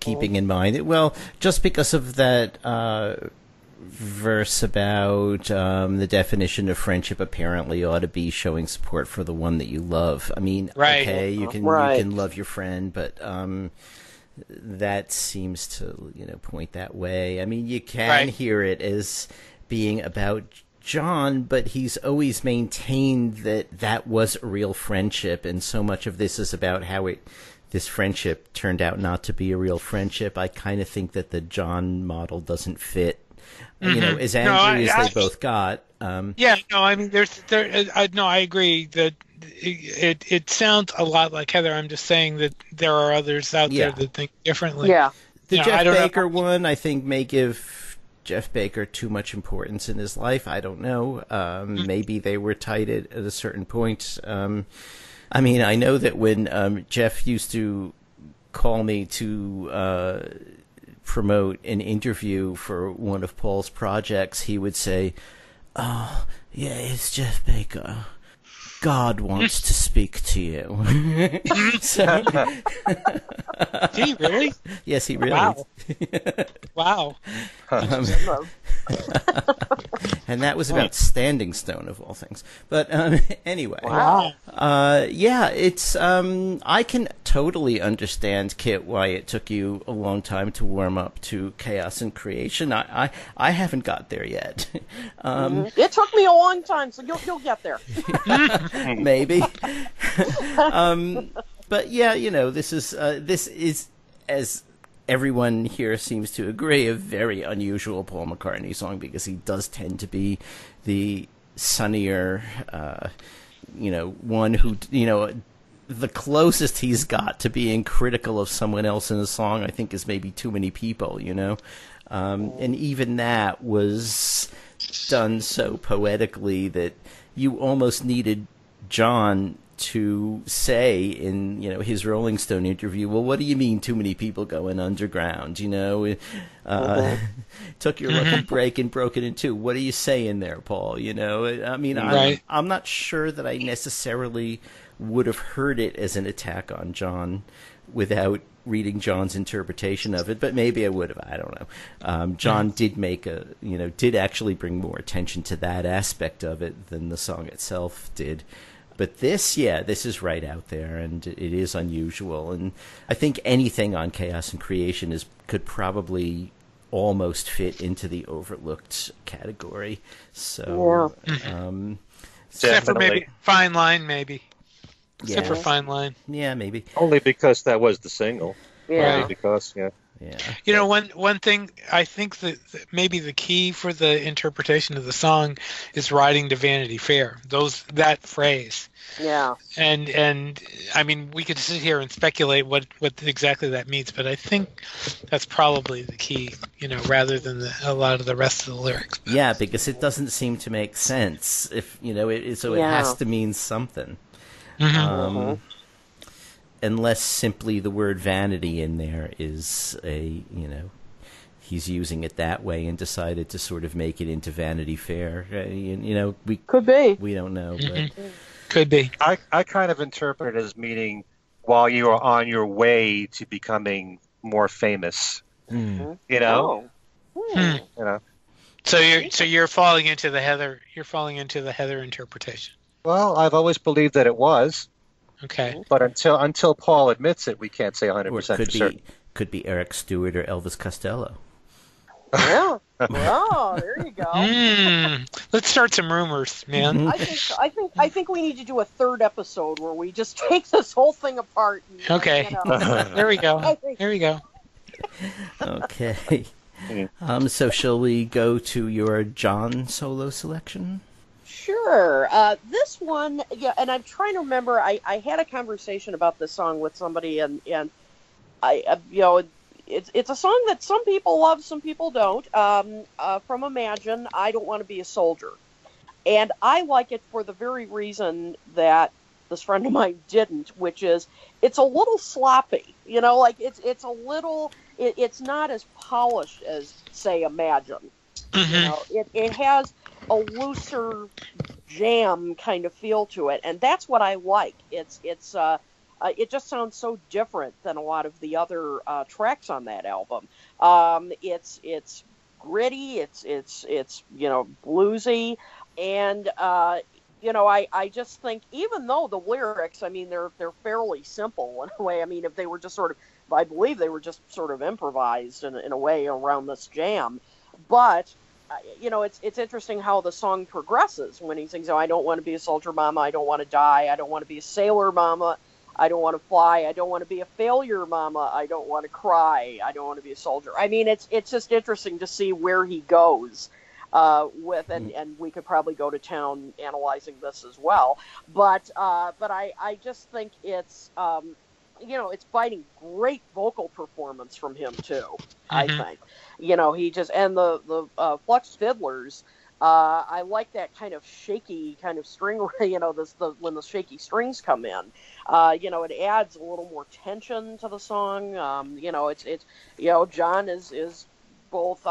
keeping in mind that, well, just because of that verse about the definition of friendship apparently ought to be showing support for the one that you love. I mean, right. Okay, you can love your friend, but that seems to, point that way. I mean, you can hear it as being about John, but he's always maintained that was a real friendship, and so much of this is about how this friendship turned out not to be a real friendship. I kind of think that the John model doesn't fit, as angry as they both got. I mean, I agree that it sounds a lot like Heather. I'm just saying that there are others out there that think differently. Yeah, Jeff Baker one I think may give Jeff Baker too much importance in his life. I don't know. Maybe they were tied at a certain point. I mean, I know that when Jeff used to call me to promote an interview for one of Paul's projects, he would say, "Oh, yeah, it's Jeff Baker. God wants to speak to you." So, he really? Yes, he really. Wow. And that was about Standing Stone, of all things. But anyway. Wow. It's. I can totally understand, Kit, why it took you a long time to warm up to Chaos and Creation. I haven't got there yet. It took me a long time, so you'll get there. Maybe. But yeah, this is, as everyone here seems to agree, a very unusual Paul McCartney song, because he does tend to be the sunnier, one who, the closest he's got to being critical of someone else in a song, I think, is maybe Too Many People, and even that was done so poetically that you almost needed John to say in, you know, his Rolling Stone interview, well, what do you mean too many people going underground? You know, took your record break and broke it in two. What are you saying there, Paul? You know, I mean, I'm not sure that I necessarily would have heard it as an attack on John without reading John's interpretation of it, but maybe I would have. I don't know. John did make a, you know, did actually bring more attention to that aspect of it than the song itself did. But this, yeah, this is right out there, and it is unusual. And I think anything on Chaos and Creation could probably almost fit into the overlooked category. So, except for maybe Fine Line, maybe. Except for Fine Line. Yeah, maybe. Only because that was the single. Yeah. Only because, yeah. You know, one thing, I think that maybe the key for the interpretation of the song is riding to Vanity Fair. That phrase. Yeah. And I mean, we could sit here and speculate what exactly that means, but I think that's probably the key, you know, rather than a lot of the rest of the lyrics. But. Yeah, because it doesn't seem to make sense if, you know, it has to mean something. Unless simply the word vanity in there is you know, he's using it that way and decided to sort of make it into Vanity Fair. You know, we don't know, but could be. I kind of interpret it as meaning while you are on your way to becoming more famous. You know, you know. So you're falling into the Heather. You're falling into the Heather interpretation. Well, I've always believed that it was. Okay. But until Paul admits it, we can't say 100% for certain. Could be Eric Stewart or Elvis Costello. Yeah. Oh, there you go. Let's start some rumors, man. I think we need to do a third episode where we just take this whole thing apart. And, you know. There we go. There we go. Okay. So shall we go to your John solo selection? Sure. This one, and I'm trying to remember, I had a conversation about this song with somebody, and I, you know, it's a song that some people love, some people don't, from Imagine, I Don't Want to Be a Soldier. And I like it for the very reason that this friend of mine didn't, which is, it's a little sloppy, you know, like, it's a little, it's not as polished as, say, Imagine. You know, it has a looser jam kind of feel to it, and that's what I like. It just sounds so different than a lot of the other tracks on that album. It's gritty, it's you know, bluesy, and you know, I just think, even though the lyrics, I mean, they're fairly simple in a way. I mean, if they were just sort of, I believe they were just sort of improvised in a way around this jam, but. You know, it's interesting how the song progresses when he sings, oh, I don't want to be a soldier, mama, I don't want to die, I don't want to be a sailor, mama, I don't want to fly, I don't want to be a failure, mama, I don't want to cry, I don't want to be a soldier. I mean, it's just interesting to see where he goes with, and we could probably go to town analyzing this as well, but I just think it's, you know, it's biting, great vocal performance from him too. I think, you know, he just, and the Flex Fiddlers, I like that kind of shaky kind of string, you know, when the shaky strings come in, you know, it adds a little more tension to the song. You know, it's you know, John is both,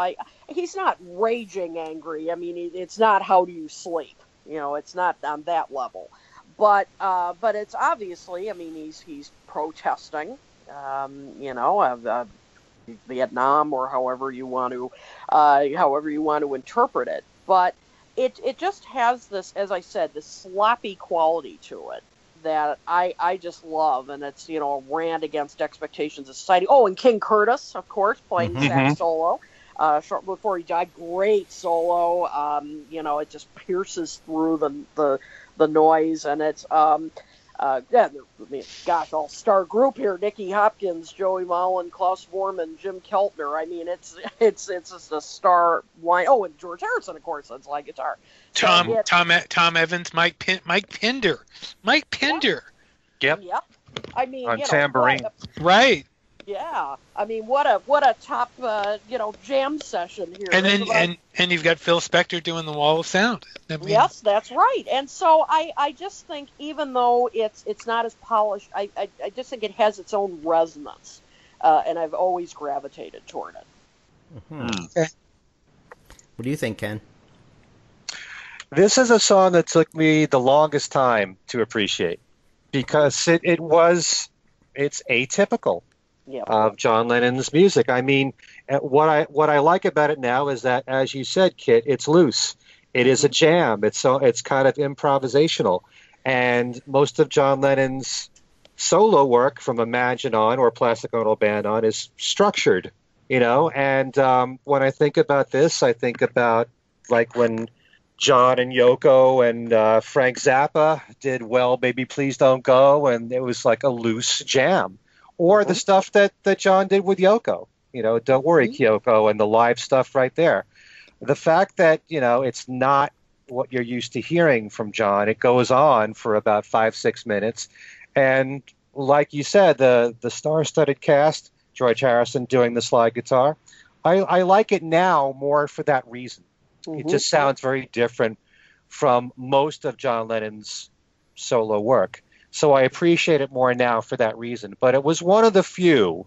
he's not raging angry. I mean, it's not How Do You Sleep, you know, it's not on that level, but it's obviously, I mean, he's protesting, you know, Vietnam, or however you want to interpret it, but it just has this, as I said, this sloppy quality to it that I just love, and it's, you know, a rant against expectations of society. Oh, and King Curtis, of course, playing sax solo short before he died, great solo. You know, it just pierces through the noise, and it's. Yeah, I mean, gosh, all-star group here: Nicky Hopkins, Joey Mullen, Klaus Voormann, Jim Keltner. I mean, it's just a star line. Oh, and George Harrison, of course, on slide guitar. Tom Evans, Mike Pinder. Yep. I mean, on tambourine. Right. Yeah, I mean, what a top jam session here. And then and you've got Phil Spector doing the Wall of Sound. I mean, yes, that's right. And so I just think, even though it's not as polished, I just think it has its own resonance, and I've always gravitated toward it. Mm-hmm. Okay. What do you think, Ken? This is a song that took me the longest time to appreciate, because it's atypical. Yep. Of John Lennon's music. I mean, what I like about it now is that, as you said, Kit, it's loose. It is a jam. It's kind of improvisational. And most of John Lennon's solo work, from Imagine on or Plastic Ono Band on, is structured, And when I think about this, I think about like when John and Yoko and Frank Zappa did Well, Baby, Please Don't Go, and it was like a loose jam. Or the stuff that John did with Yoko, Don't Worry, Kyoko, and the live stuff right there. The fact that, it's not what you're used to hearing from John. It goes on for about 5-6 minutes. And like you said, the star-studded cast, George Harrison doing the slide guitar. I like it now more for that reason. Mm-hmm. It just sounds very different from most of John Lennon's solo work. So I appreciate it more now for that reason. But it was one of the few,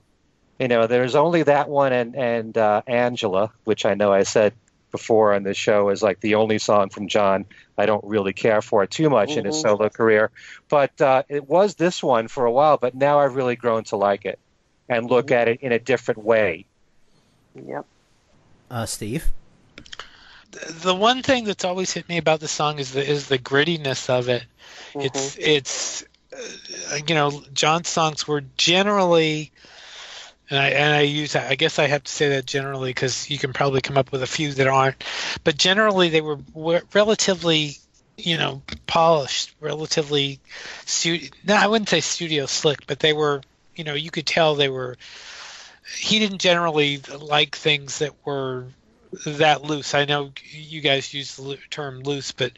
there's only that one and Angela, which I know I said before on this show is like the only song from John I don't really care for too much in his solo career. But it was this one for a while, but now I've really grown to like it and look at it in a different way. Yep. Steve? The one thing that's always hit me about the song is the grittiness of it. Mm-hmm. John's songs were generally, and I use that, I guess I have to say that generally, because you can probably come up with a few that aren't, but generally they were relatively, polished, relatively, I wouldn't say studio slick, but they were, you could tell they were, he didn't generally like things that were that loose. I know you guys use the term loose, but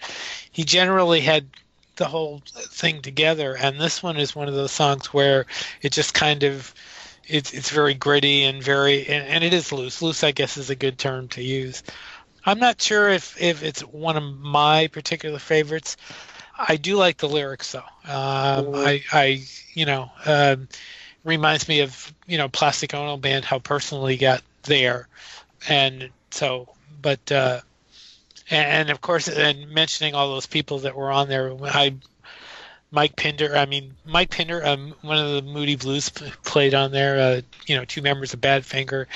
he generally had the whole thing together, and this one is one of those songs where it just kind of it's very gritty and and it is loose, I guess, is a good term to use. I'm not sure if it's one of my particular favorites. I do like the lyrics though. Reminds me of Plastic Ono Band, how personally got there, and so but and of course, and mentioning all those people that were on there, Mike Pinder, one of the Moody Blues played on there. Two members of Badfinger,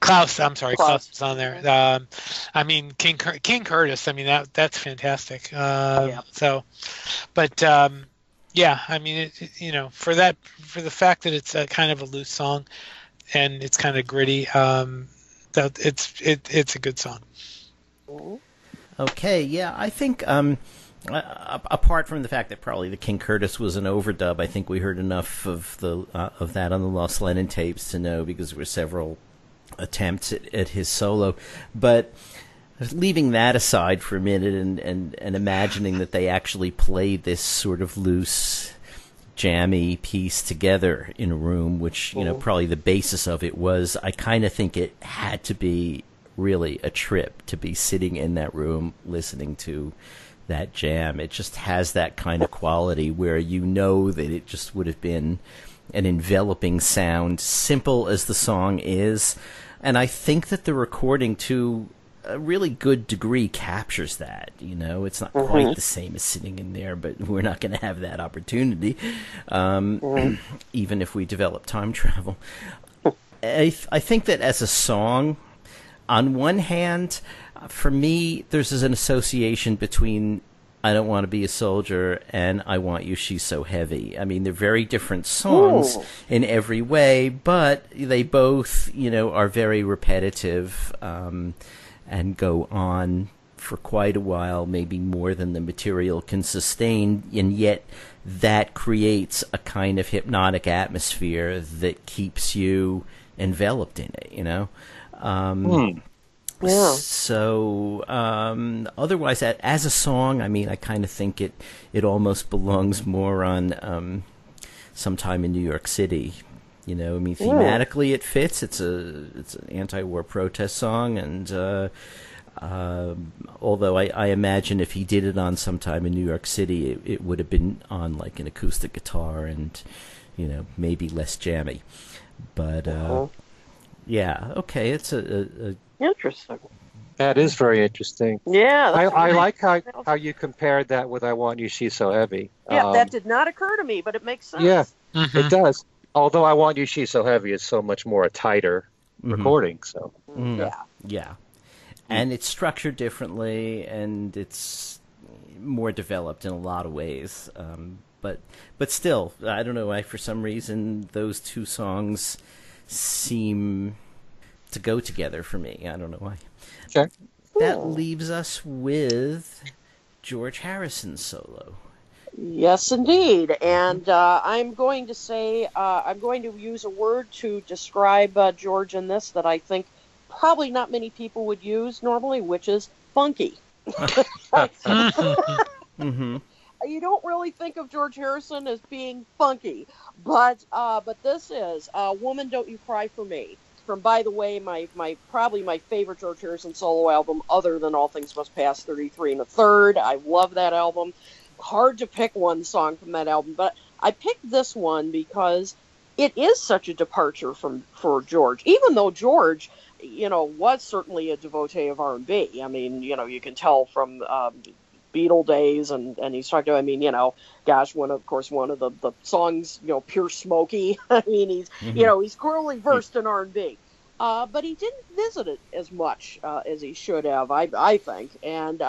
Klaus was on there. King Curtis. That's fantastic. Yeah. So, but for the fact that it's a kind of a loose song, and it's kind of gritty, that it's a good song. Okay, yeah, I think apart from the fact that probably the King Curtis was an overdub, I think we heard enough of that on the Lost Lennon tapes to know, because there were several attempts at his solo. But leaving that aside for a minute and imagining that they actually played this sort of loose, jammy piece together in a room, which, probably the basis of it was, I kind of think it had to be really a trip to be sitting in that room listening to that jam. It just has that kind of quality where that it just would have been an enveloping sound, simple as the song is. And I think that the recording, to a really good degree, captures that. It's not quite the same as sitting in there, but we're not going to have that opportunity, even if we develop time travel. I think that as a song, on one hand, for me, there's an association between I Don't Want to Be a Soldier and I Want You, She's So Heavy. They're very different songs in every way, but they both, are very repetitive and go on for quite a while, maybe more than the material can sustain, and yet that creates a kind of hypnotic atmosphere that keeps you enveloped in it, Yeah. So otherwise, as a song, I kind of think it almost belongs more on Sometime in New York City You know, I mean, thematically it fits. It's an anti-war protest song, and although I imagine if he did it on sometime in New York City, it would have been on like an acoustic guitar and, you know, maybe less jammy. But yeah, okay, it's a interesting. That is very interesting. Yeah. I like how you compared that with I Want You, She's So Heavy. Yeah, that did not occur to me, but it makes sense. Yeah, it does. Although I Want You, She's So Heavy is so much more a tighter recording. So Yeah. And it's structured differently, and it's more developed in a lot of ways. But still, I don't know why, for some reason, those two songs seem to go together for me. I don't know why. Sure. That leaves us with George Harrison's solo. Yes, indeed. And I'm going to say, I'm going to use a word to describe George in this that I think probably not many people would use normally, which is funky. You don't really think of George Harrison as being funky, but this is Woman, Don't You Cry for Me. From, by the way, my probably my favorite George Harrison solo album, other than All Things Must Pass, 33 1/3. I love that album. Hard to pick one song from that album, but I picked this one because it is such a departure for George. Even though George, you know, was certainly a devotee of R&B. I mean, you know, you can tell from Beatle days, and he's talked to, I mean, you know, gosh, one of the songs, you know, Pure Smokey. I mean, he's, you know, he's clearly versed in R&B. But he didn't visit it as much as he should have, I think. And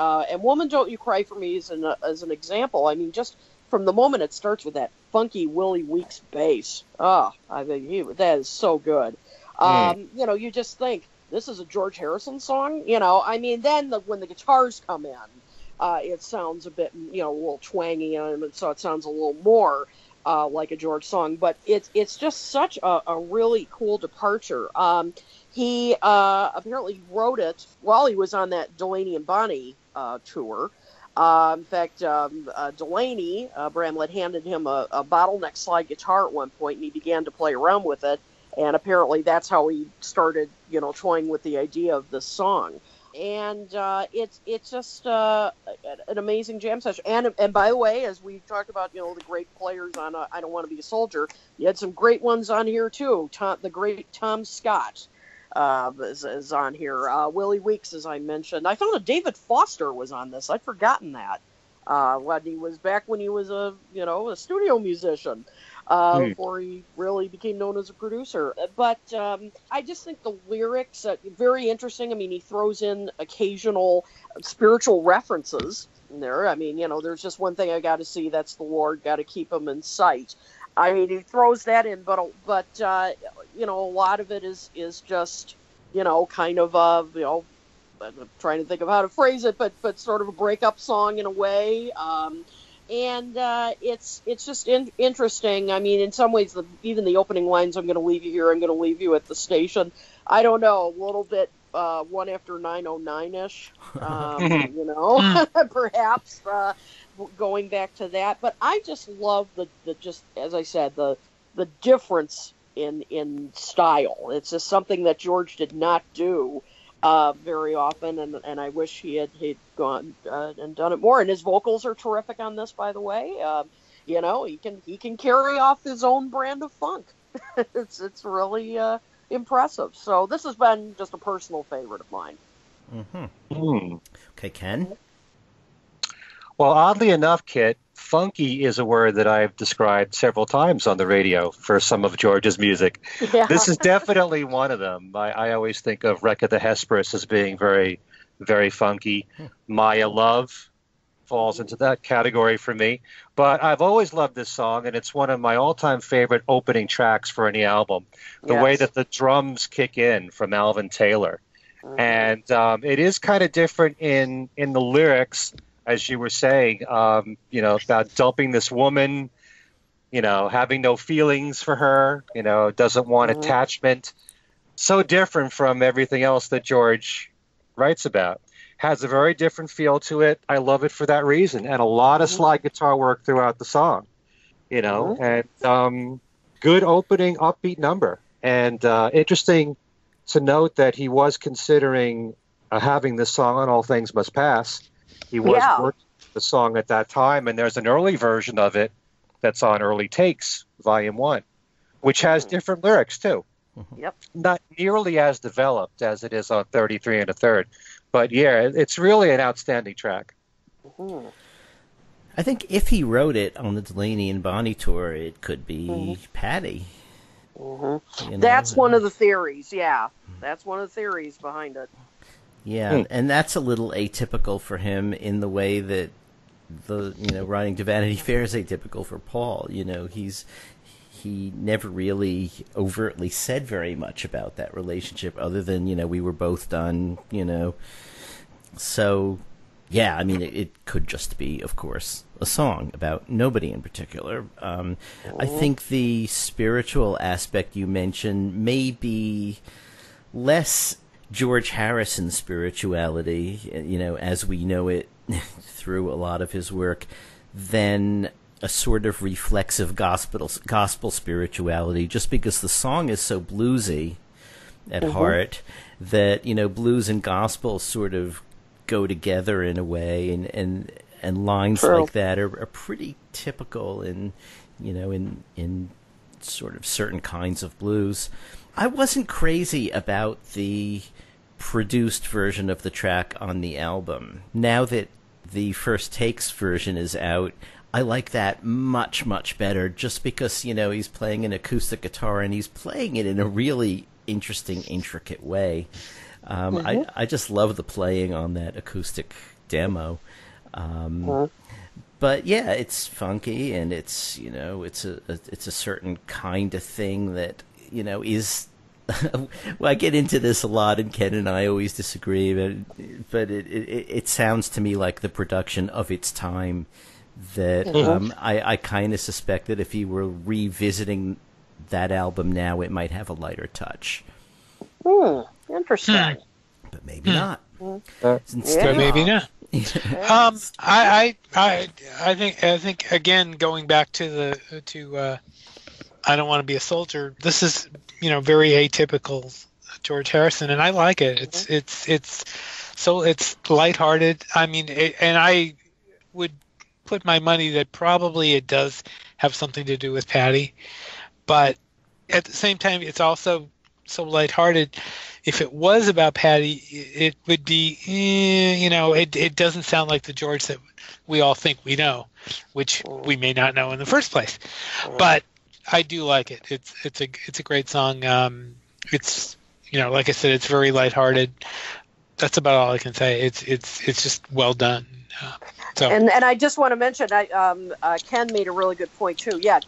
Woman, Don't You Cry for Me is an example. I mean, just from the moment it starts with that funky Willie Weeks bass. Oh, I think that is so good. You know, you just think, this is a George Harrison song? You know, I mean, then when the guitars come in, it sounds a bit, you know, a little twangy, and so it sounds a little more like a George song. But it's just such a really cool departure. He apparently wrote it while he was on that Delaney and Bonnie tour. In fact, Delaney, Bramlett handed him a bottleneck slide guitar at one point, and he began to play around with it. And apparently that's how he started, you know, toying with the idea of this song. And it's just an amazing jam session. And by the way, as we talked about, you know, the great players on I Don't Want to Be a Soldier, you had some great ones on here too. The great Tom Scott is on here. Willie Weeks, as I mentioned. I found that David Foster was on this. I'd forgotten that. When he was back when he was a studio musician. Before he really became known as a producer. But I just think the lyrics are very interesting. I mean, he throws in occasional spiritual references in there. I mean, you know, there's just one thing I got to see, that's the Lord, got to keep him in sight. I mean, he throws that in, but you know, a lot of it is just, you know, kind of, you know, I'm trying to think of how to phrase it, but sort of a breakup song in a way. And it's just interesting. I mean, in some ways, even the opening lines, I'm going to leave you here, I'm going to leave you at the station. I don't know, a little bit 1 after 9:09-ish, you know, perhaps going back to that. But I just love the just, as I said, the difference in style. It's just something that George did not do very often, and I wish he'd gone and done it more. And his vocals are terrific on this, by the way. You know, he can carry off his own brand of funk. it's really impressive. So this has been just a personal favorite of mine. Okay, Ken? Well, oddly enough, Kit, funky is a word that I've described several times on the radio for some of George's music. Yeah. This is definitely one of them. I always think of Wreck of the Hesperus as being very, very funky. Maya Love falls into that category for me. But I've always loved this song, and it's one of my all-time favorite opening tracks for any album. The way that the drums kick in from Alvin Taylor. And it is kind of different in the lyrics, as you were saying, you know, about dumping this woman, you know, having no feelings for her, you know, doesn't want attachment. So different from everything else that George writes about. Has a very different feel to it. I love it for that reason. And a lot of slide guitar work throughout the song, you know, and good opening, upbeat number. And interesting to note that he was considering having this song on All Things Must Pass. He was working the song at that time, and there's an early version of it that's on Early Takes, Volume 1, which has different lyrics, too. Yep. Not nearly as developed as it is on 33 and a Third. But, yeah, it's really an outstanding track. Mm-hmm. I think if he wrote it on the Delaney and Bonnie tour, it could be Patti. Mm-hmm. You know? That's one of the theories, yeah. That's one of the theories behind it. Yeah, and that's a little atypical for him in the way that the writing to Vanity Fair is atypical for Paul. You know, he never really overtly said very much about that relationship, other than we were both done. So yeah, I mean it could just be, of course, a song about nobody in particular. I think the spiritual aspect you mentioned may be less George Harrison spirituality, as we know it through a lot of his work, than a sort of reflexive gospel spirituality, just because the song is so bluesy at heart that, blues and gospel sort of go together in a way, and lines like that are pretty typical in sort of certain kinds of blues. I wasn't crazy about the produced version of the track on the album. Now that the First Takes version is out, I like that much, much better, just because, he's playing an acoustic guitar and he's playing it in a really interesting, intricate way. I just love the playing on that acoustic demo. But yeah, it's funky, and it's, it's a certain kind of thing that, is, well, I get into this a lot, and Ken and I always disagree, but it sounds to me like the production of its time, that I kind of suspect that if he were revisiting that album now, it might have a lighter touch. Interesting. But maybe not. Instead, maybe not. I think again, going back to I Don't Want to Be a Soldier, this is, very atypical George Harrison, and I like it. It's lighthearted. I mean, and I would put my money that probably it does have something to do with Patti, but at the same time, it's also so lighthearted. If it was about Patti, it would be, it doesn't sound like the George that we all think we know, which we may not know in the first place, but I do like it. It's a great song. It's like I said, it's very lighthearted. That's about all I can say. It's just well done. And I just want to mention, Ken made a really good point too. Yeah,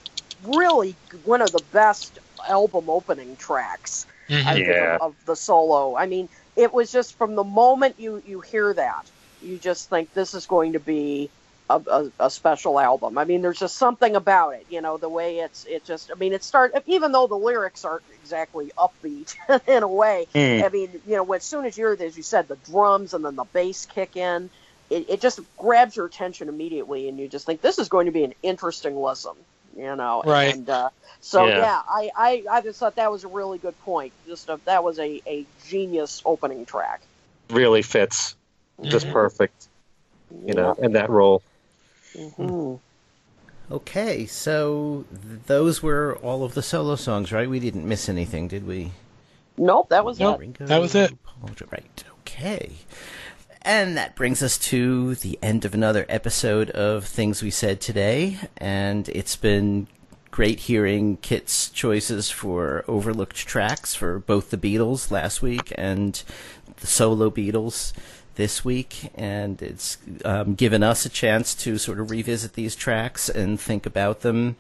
really one of the best album opening tracks of the solo. I mean, it was just from the moment you hear that, you just think this is going to be a special album. I mean, there's just something about it, the way even though the lyrics aren't exactly upbeat in a way, I mean, as soon as you hear, as you said, the drums and then the bass kick in, it just grabs your attention immediately, and you just think this is going to be an interesting listen, Right. And I just thought that was a really good point. That was a genius opening track. Really fits just perfect, in that role. Mm-hmm. Okay, so those were all of the solo songs, right? We didn't miss anything, did we? Nope, that was it. Ringo, that was it. Right, okay. And that brings us to the end of another episode of Things We Said Today, and it's been great hearing Kit's choices for overlooked tracks for both the Beatles last week and the solo Beatles this week, and it's given us a chance to sort of revisit these tracks and think about them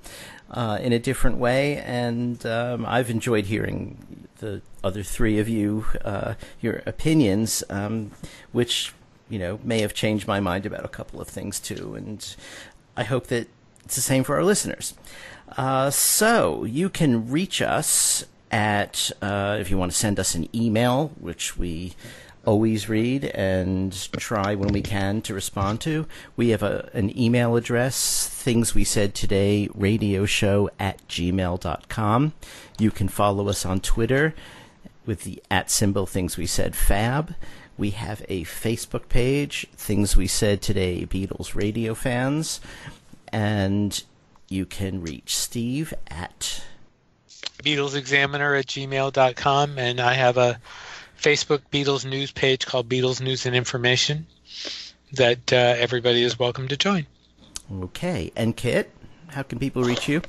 in a different way, and I've enjoyed hearing the other three of you, your opinions, which, may have changed my mind about a couple of things too, and I hope that it's the same for our listeners. So you can reach us at, if you want to send us an email, which we always read and try when we can to respond to. We have an email address, thingswesaidtoday.radioshow@gmail.com. You can follow us on Twitter with the @ Things We Said Fab. We have a Facebook page, Things We Said Today, Beatles Radio Fans. And you can reach Steve at BeatlesExaminer@gmail.com. And I have a Facebook Beatles News page called Beatles News and Information that everybody is welcome to join. Okay. And Kit, how can people reach you?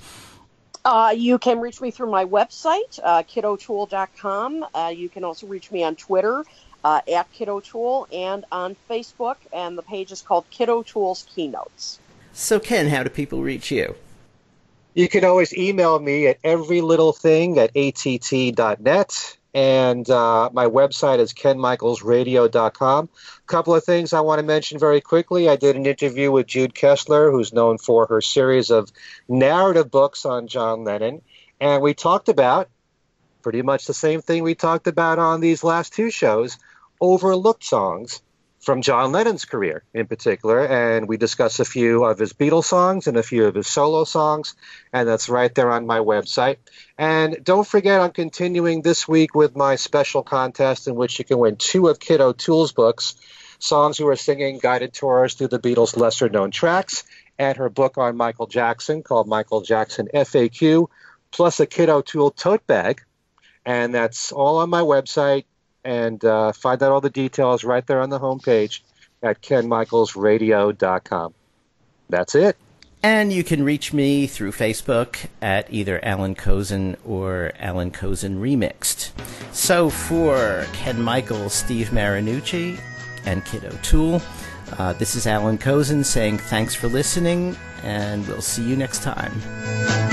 You can reach me through my website, kitotoole.com. You can also reach me on Twitter, at Kit O'Toole, and on Facebook, and the page is called Kit O'Toole's Keynotes. So, Ken, how do people reach you? You can always email me at everylittlething@att.net, and my website is kenmichaelsradio.com. A couple of things I want to mention very quickly. I did an interview with Jude Kessler, who's known for her series of narrative books on John Lennon, and we talked about pretty much the same thing we talked about on these last two shows, overlooked songs from John Lennon's career in particular, and we discuss a few of his Beatles songs and a few of his solo songs, and that's right there on my website. And don't forget, I'm continuing this week with my special contest in which you can win 2 of Kit O'Toole's books, Songs You Were Singing, Guided Tours Through the Beatles' Lesser Known Tracks, and her book on Michael Jackson called Michael Jackson FAQ, plus a Kit O'Toole tote bag. And that's all on my website, and find out all the details right there on the homepage at kenmichaelsradio.com. That's it. And you can reach me through Facebook at either Allan Kozinn or Allan Kozinn Remixed. So for Ken Michaels, Steve Marinucci, and Kit O'Toole, this is Allan Kozinn saying thanks for listening, and we'll see you next time.